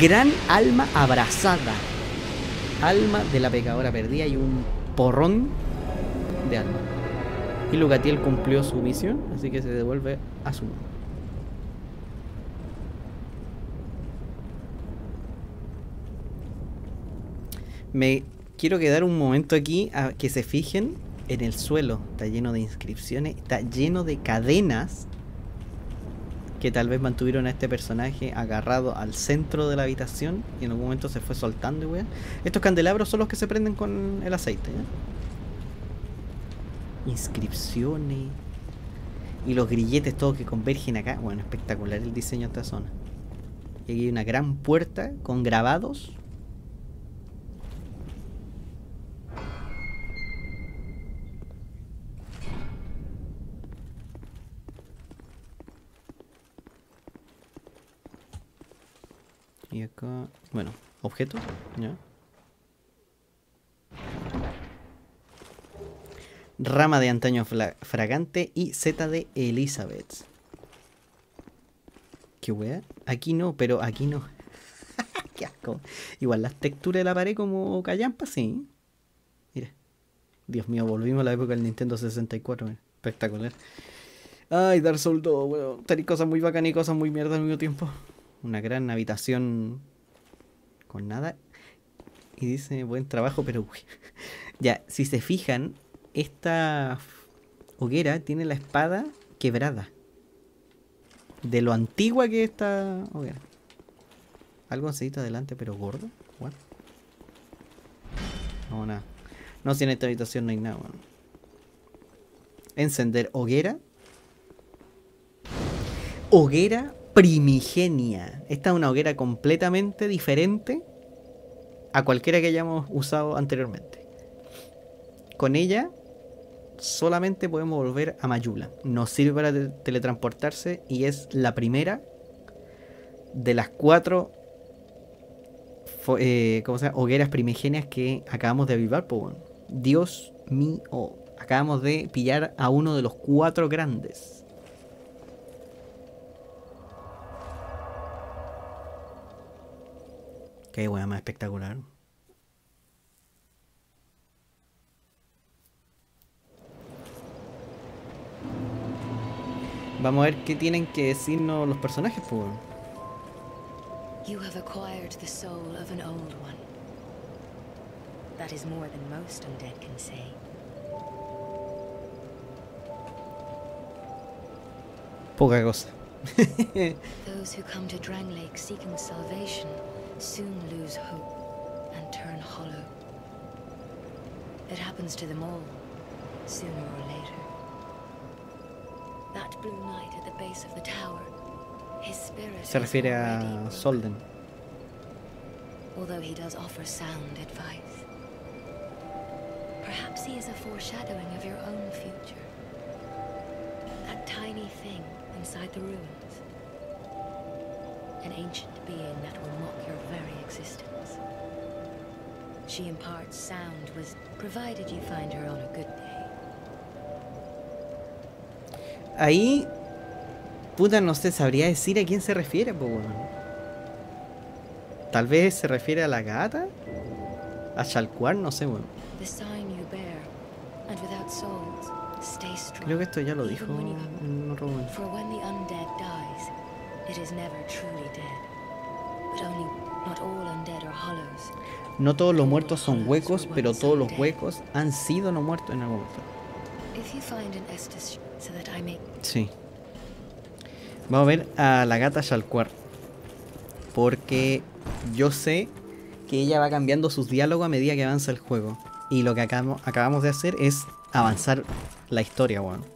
Gran alma abrazada. Alma de la pecadora perdida y un porrón de alma. Y Lucatiel cumplió su misión, así que se devuelve a su mundo. Me quiero quedar un momento aquí a que se fijen en el suelo. Está lleno de inscripciones, está lleno de cadenas que tal vez mantuvieron a este personaje agarrado al centro de la habitación y en algún momento se fue soltando, weón. Estos candelabros son los que se prenden con el aceite, ¿eh? Inscripciones y los grilletes todos que convergen acá. Bueno, espectacular el diseño de esta zona. Y aquí hay una gran puerta con grabados. Y acá, bueno, objetos, ¿ya? Rama de antaño fragante y seta de Elizabeth. ¿Qué wea? Aquí no, pero aquí no. ¡Qué asco! Igual las texturas de la pared como callampa, sí. Mira. Dios mío, volvimos a la época del Nintendo 64, mira. Espectacular. Ay, Dark Souls 2, weón. Tenía cosas muy bacanas y cosas muy mierdas al mismo tiempo. Una gran habitación con nada. Y dice, buen trabajo, pero uy. Ya, si se fijan, esta hoguera tiene la espada quebrada. De lo antigua que esta hoguera. Algo enseguida adelante, pero gordo. Bueno. No, nada. No, si en esta habitación no hay nada. Bueno. Encender hoguera. Hoguera primigenia. Esta es una hoguera completamente diferente a cualquiera que hayamos usado anteriormente. Con ella solamente podemos volver a Majula. Nos sirve para teletransportarse y es la primera de las 4 hogueras primigenias que acabamos de avivar. Pues bueno. Dios mío, acabamos de pillar a uno de los 4 grandes. Qué hueá más espectacular. Vamos a ver qué tienen que decirnos los personajes, pues. You have acquired the soul of an old one. That is more than most undead can say. Poca cosa. Those who come to Drangleic seeking salvation soon lose hope and turn hollow. It happens to them all, sooner or later. That blue knight at the base of the tower, his spirit. Se refiere a Solden. Although he does offer sound advice, perhaps he is a foreshadowing of your own future. That tiny thing inside the ruins. An ancient being that will mock your very existence. She imparts sound wisdom, provided you find her on a good day. Ahí, puta, no se sabría decir a quién se refiere, pues bueno. Tal vez se refiere a la gata, a Shalquoir, no sé, bueno. Creo que esto ya lo dijo en otro momento. No todos los muertos son huecos, pero todos los huecos han sido no muertos en algún momento. Sí. Vamos a ver a la gata Shalquoir, porque yo sé que ella va cambiando sus diálogos a medida que avanza el juego. Y lo que acabamos de hacer es avanzar la historia, weón. Bueno.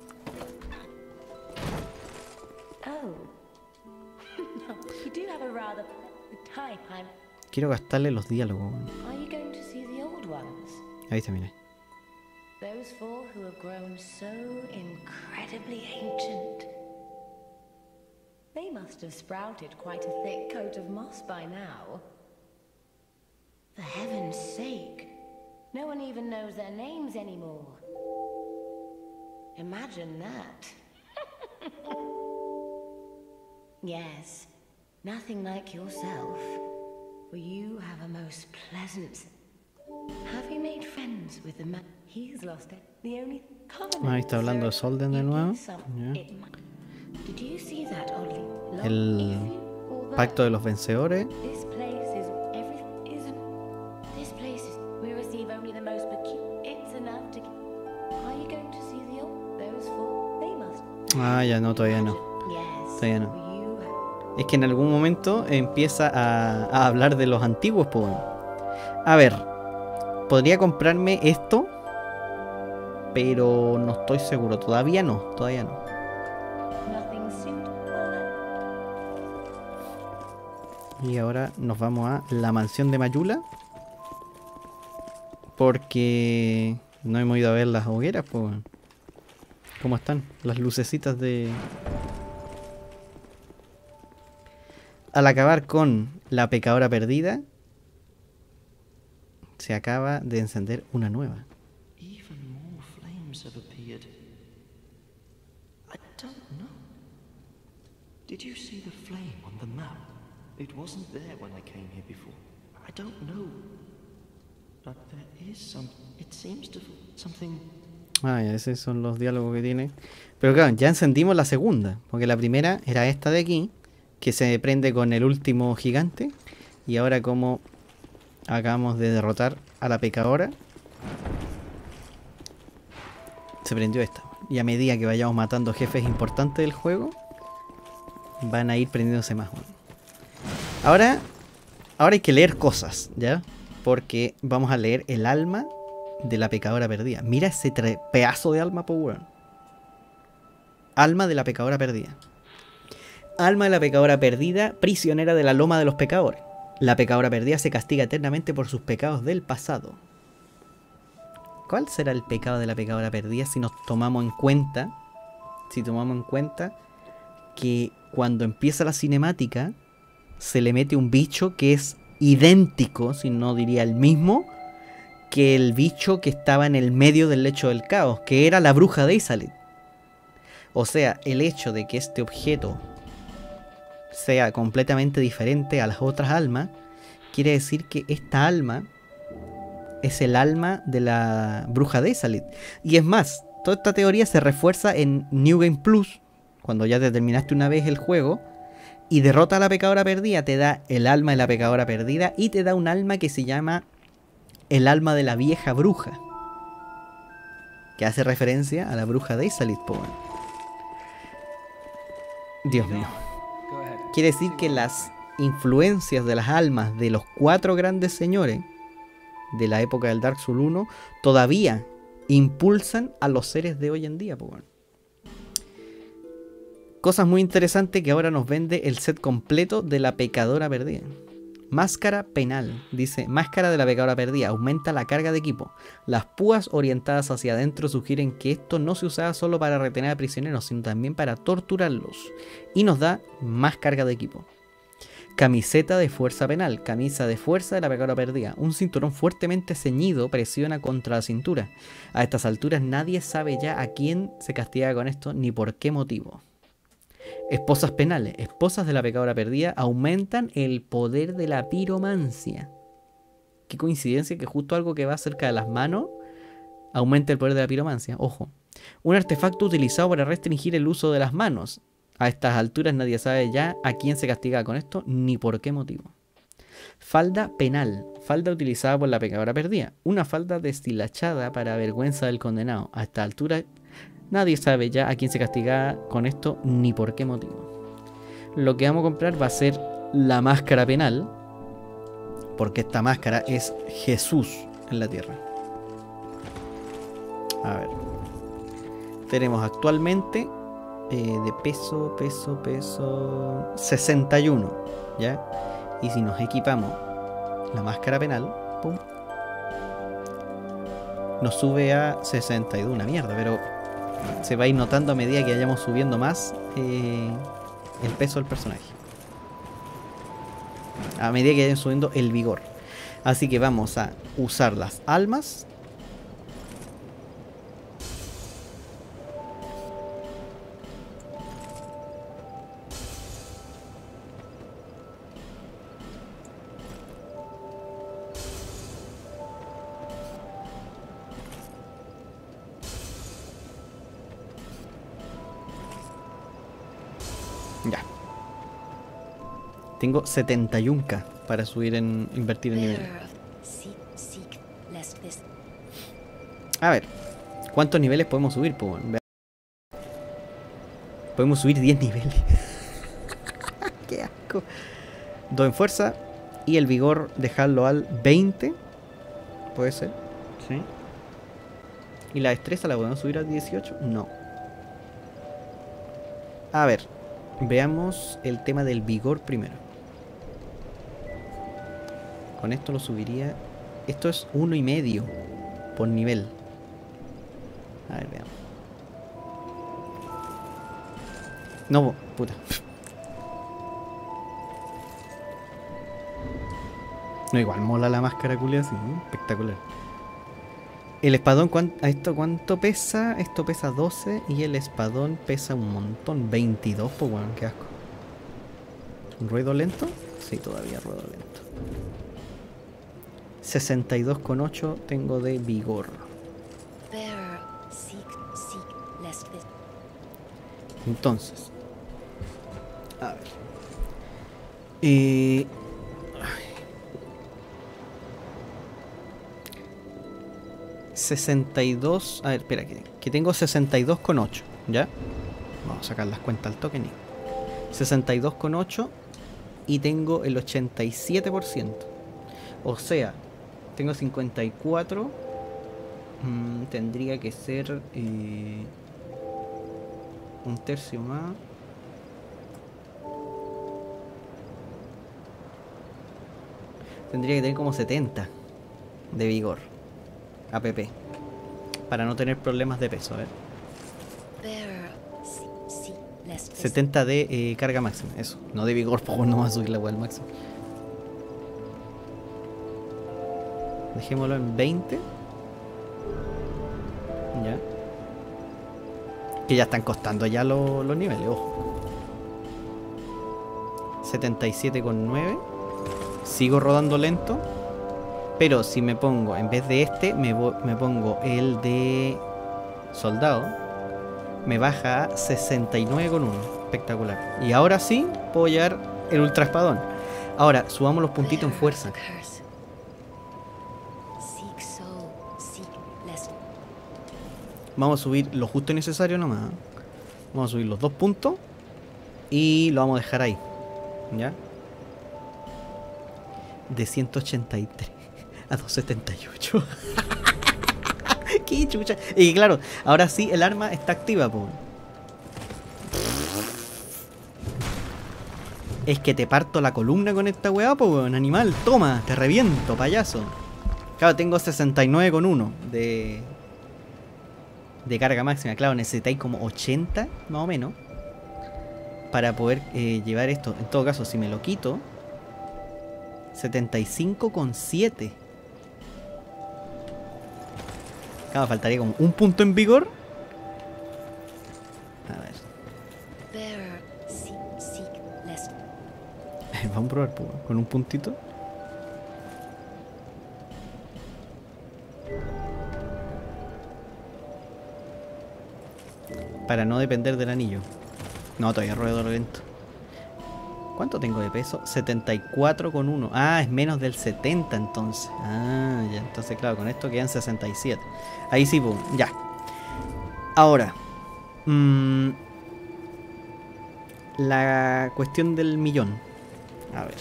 Quiero gastarle los diálogos. Ahí se mira. Yes, nothing like yourself. You have a most pleasant... Have you made friends with the man? He's lost it. The only... Ahí está hablando de Solden de nuevo. Yeah. El pacto de los vencedores. Ah, ya no, todavía no. Todavía no. Es que en algún momento empieza a hablar de los antiguos, pues. A ver, podría comprarme esto, pero no estoy seguro. Todavía no, todavía no. Y ahora nos vamos a la mansión de Majula, porque no hemos ido a ver las hogueras, pues. ¿Cómo están? Las lucecitas de... Al acabar con la pecadora perdida, se acaba de encender una nueva. Ah, ya, esos son los diálogos que tiene. Pero claro, ya encendimos la segunda, porque la primera era esta de aquí, que se prende con el último gigante. Y ahora, como acabamos de derrotar a la pecadora, se prendió esta. Y a medida que vayamos matando jefes importantes del juego, van a ir prendiéndose más. Ahora hay que leer cosas, ¿ya? Porque vamos a leer el alma de la pecadora perdida. Mira ese pedazo de alma, Power. Alma de la pecadora perdida. Alma de la pecadora perdida, prisionera de la loma de los pecadores. La pecadora perdida se castiga eternamente por sus pecados del pasado. ¿Cuál será el pecado de la pecadora perdida si nos tomamos en cuenta? Si tomamos en cuenta que cuando empieza la cinemática se le mete un bicho que es idéntico, si no diría el mismo, que el bicho que estaba en el medio del lecho del caos, que era la bruja de Izalith. O sea, el hecho de que este objeto sea completamente diferente a las otras almas, quiere decir que esta alma es el alma de la bruja de Izalith. Y es más, toda esta teoría se refuerza en New Game Plus, cuando ya te terminaste una vez el juego y derrota a la pecadora perdida, te da el alma de la pecadora perdida y te da un alma que se llama el alma de la vieja bruja, que hace referencia a la bruja de Izalith. Dios mío. Quiere decir que las influencias de las almas de los cuatro grandes señores de la época del Dark Souls 1 todavía impulsan a los seres de hoy en día. Pues bueno. Cosas muy interesantes que ahora nos vende el set completo de la pecadora perdida. Máscara penal. Dice, máscara de la pecadora perdida. Aumenta la carga de equipo. Las púas orientadas hacia adentro sugieren que esto no se usaba solo para retener a prisioneros, sino también para torturarlos. Y nos da más carga de equipo. Camiseta de fuerza penal. Camisa de fuerza de la pecadora perdida. Un cinturón fuertemente ceñido presiona contra la cintura. A estas alturas nadie sabe ya a quién se castiga con esto ni por qué motivo. Esposas penales. Esposas de la pecadora perdida aumentan el poder de la piromancia. Qué coincidencia que justo algo que va cerca de las manos aumenta el poder de la piromancia. Ojo. Un artefacto utilizado para restringir el uso de las manos. A estas alturas nadie sabe ya a quién se castiga con esto ni por qué motivo. Falda penal. Falda utilizada por la pecadora perdida. Una falda deshilachada para vergüenza del condenado. A estas alturas nadie sabe ya a quién se castiga con esto ni por qué motivo. Lo que vamos a comprar va a ser la máscara penal, porque esta máscara es Jesús en la tierra. A ver. Tenemos actualmente de peso 61, ¿ya? Y si nos equipamos la máscara penal, pum, nos sube a 62, una mierda, pero se va a ir notando a medida que vayamos subiendo más el peso del personaje, a medida que vayan subiendo el vigor. Así que vamos a usar las almas. Ya. Tengo 71k para subir en invertir en nivel. A ver, ¿cuántos niveles podemos subir? Podemos subir 10 niveles. ¡Qué asco! 2 en fuerza y el vigor dejarlo al 20. Puede ser. Sí. ¿Y la destreza la podemos subir a 18? No. A ver, veamos el tema del vigor primero. Con esto lo subiría. Esto es 1,5 por nivel. A ver, veamos. No, puta. No, igual mola la máscara culia así, ¿eh? Espectacular. El espadón, ¿cuánto pesa? Esto pesa 12 y el espadón pesa un montón, 22, pues bueno, qué asco. ¿Ruido lento? Sí, todavía ruido lento. 62,8 tengo de vigor. Entonces, a ver. Ay. 62, a ver, espera, que tengo 62,8, ¿ya? Vamos a sacar las cuentas al toque, ni 62,8 y tengo el 87%. O sea, tengo 54, tendría que ser un tercio más. Tendría que tener como 70 de vigor. APP. Para no tener problemas de peso, a ver. 70 de carga máxima, eso. No de vigor, por favor, no va a subir la web al máximo. Dejémoslo en 20. Ya. Que ya están costando ya los niveles, ojo. 77,9. Sigo rodando lento. Pero si me pongo, en vez de este, me pongo el de soldado, me baja a 69,1. Espectacular. Y ahora sí, puedo llegar el ultra espadón. Ahora, subamos los puntitos en fuerza. Vamos a subir lo justo y necesario nomás. Vamos a subir los 2 puntos y lo vamos a dejar ahí. ¿Ya? De 183. A 278. ¡Qué chucha! Y claro, ahora sí el arma está activa, po. Es que te parto la columna con esta weá, po, weón. Animal, toma, te reviento, payaso. Claro, tengo 69,1 de carga máxima. Claro, necesitáis como 80, más o menos, para poder llevar esto. En todo caso, si me lo quito, 75,7. Claro, faltaría como un punto en vigor. A ver. Vamos a probar con un puntito. Para no depender del anillo. No, todavía ruedo lento. ¿Cuánto tengo de peso? 74,1. Ah, es menos del 70 entonces. Ah, ya, entonces claro, con esto quedan 67. Ahí sí, boom, ya. Ahora, la cuestión del millón. A ver.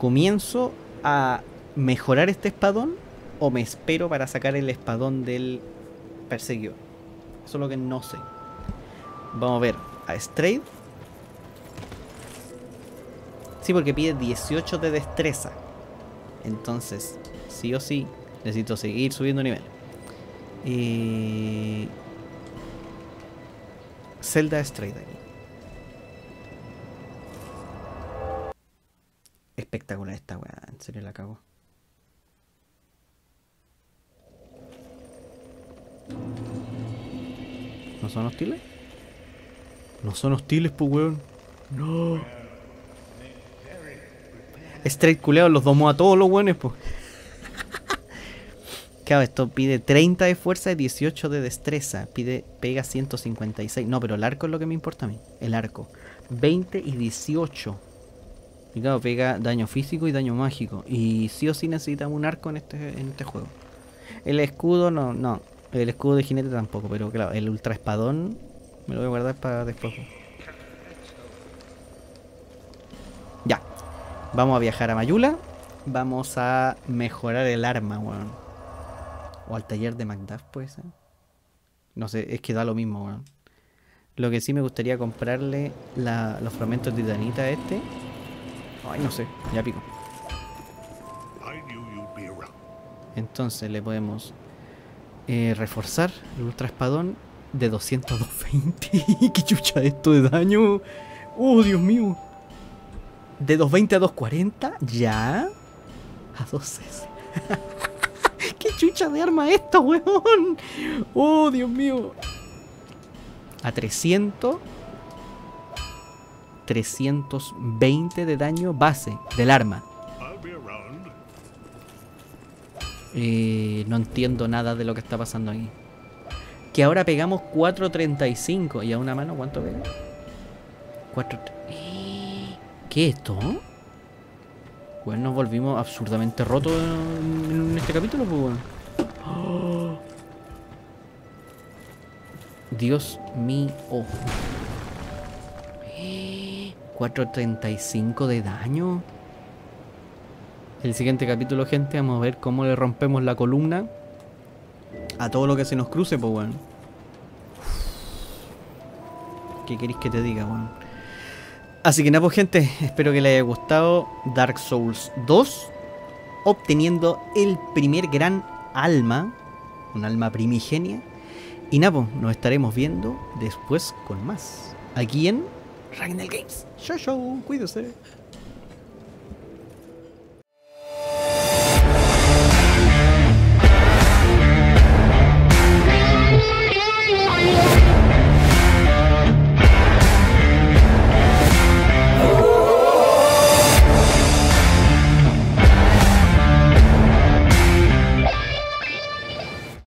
¿Comienzo a mejorar este espadón o me espero para sacar el espadón del perseguidor? Eso es lo que no sé. Vamos a ver. A Straid. Sí, porque pide 18 de destreza. Entonces, sí o sí, necesito seguir subiendo nivel. Zelda Straid aquí. Espectacular esta weá. En serio la cago. ¿No son hostiles? No son hostiles, pues, weón. No. Straight culeado los domó a todos los weones, pues. Claro, esto pide 30 de fuerza y 18 de destreza. Pega 156. No, pero el arco es lo que me importa a mí. El arco. 20 y 18. Y claro, pega daño físico y daño mágico. Y sí o sí necesitamos un arco en este juego. El escudo no, no. El escudo de jinete tampoco. Pero claro, el ultra espadón me lo voy a guardar para después. Ya. Vamos a viajar a Majula. Vamos a mejorar el arma, weón. O al taller de McDuff, pues. No sé, es que da lo mismo, weón. Bueno. Lo que sí me gustaría comprarle los fragmentos de titanita a este. Ay, no sé, ya pico. Entonces le podemos reforzar el ultra espadón de 220. ¡Qué chucha esto de daño! ¡Oh, Dios mío! De 220 a 240, ya. A 260. ¡Qué chucha de arma esta, weón! ¡Oh, Dios mío! A 300. 320 de daño base del arma. No entiendo nada de lo que está pasando aquí. Que ahora pegamos 435. ¿Y a una mano cuánto pega? 4... ¿Qué es esto? Bueno, nos volvimos absurdamente rotos en este capítulo, pues bueno. ¡Oh! Dios mío. 435 de daño. El siguiente capítulo, gente, vamos a ver cómo le rompemos la columna a todo lo que se nos cruce, pues bueno. ¿Qué queréis que te diga, bueno? Así que nada, pues gente, espero que les haya gustado Dark Souls 2, obteniendo el primer gran alma, un alma primigenia. Y nada, pues nos estaremos viendo después con más, aquí en Ragnell Games. Chau, chau, cuídense.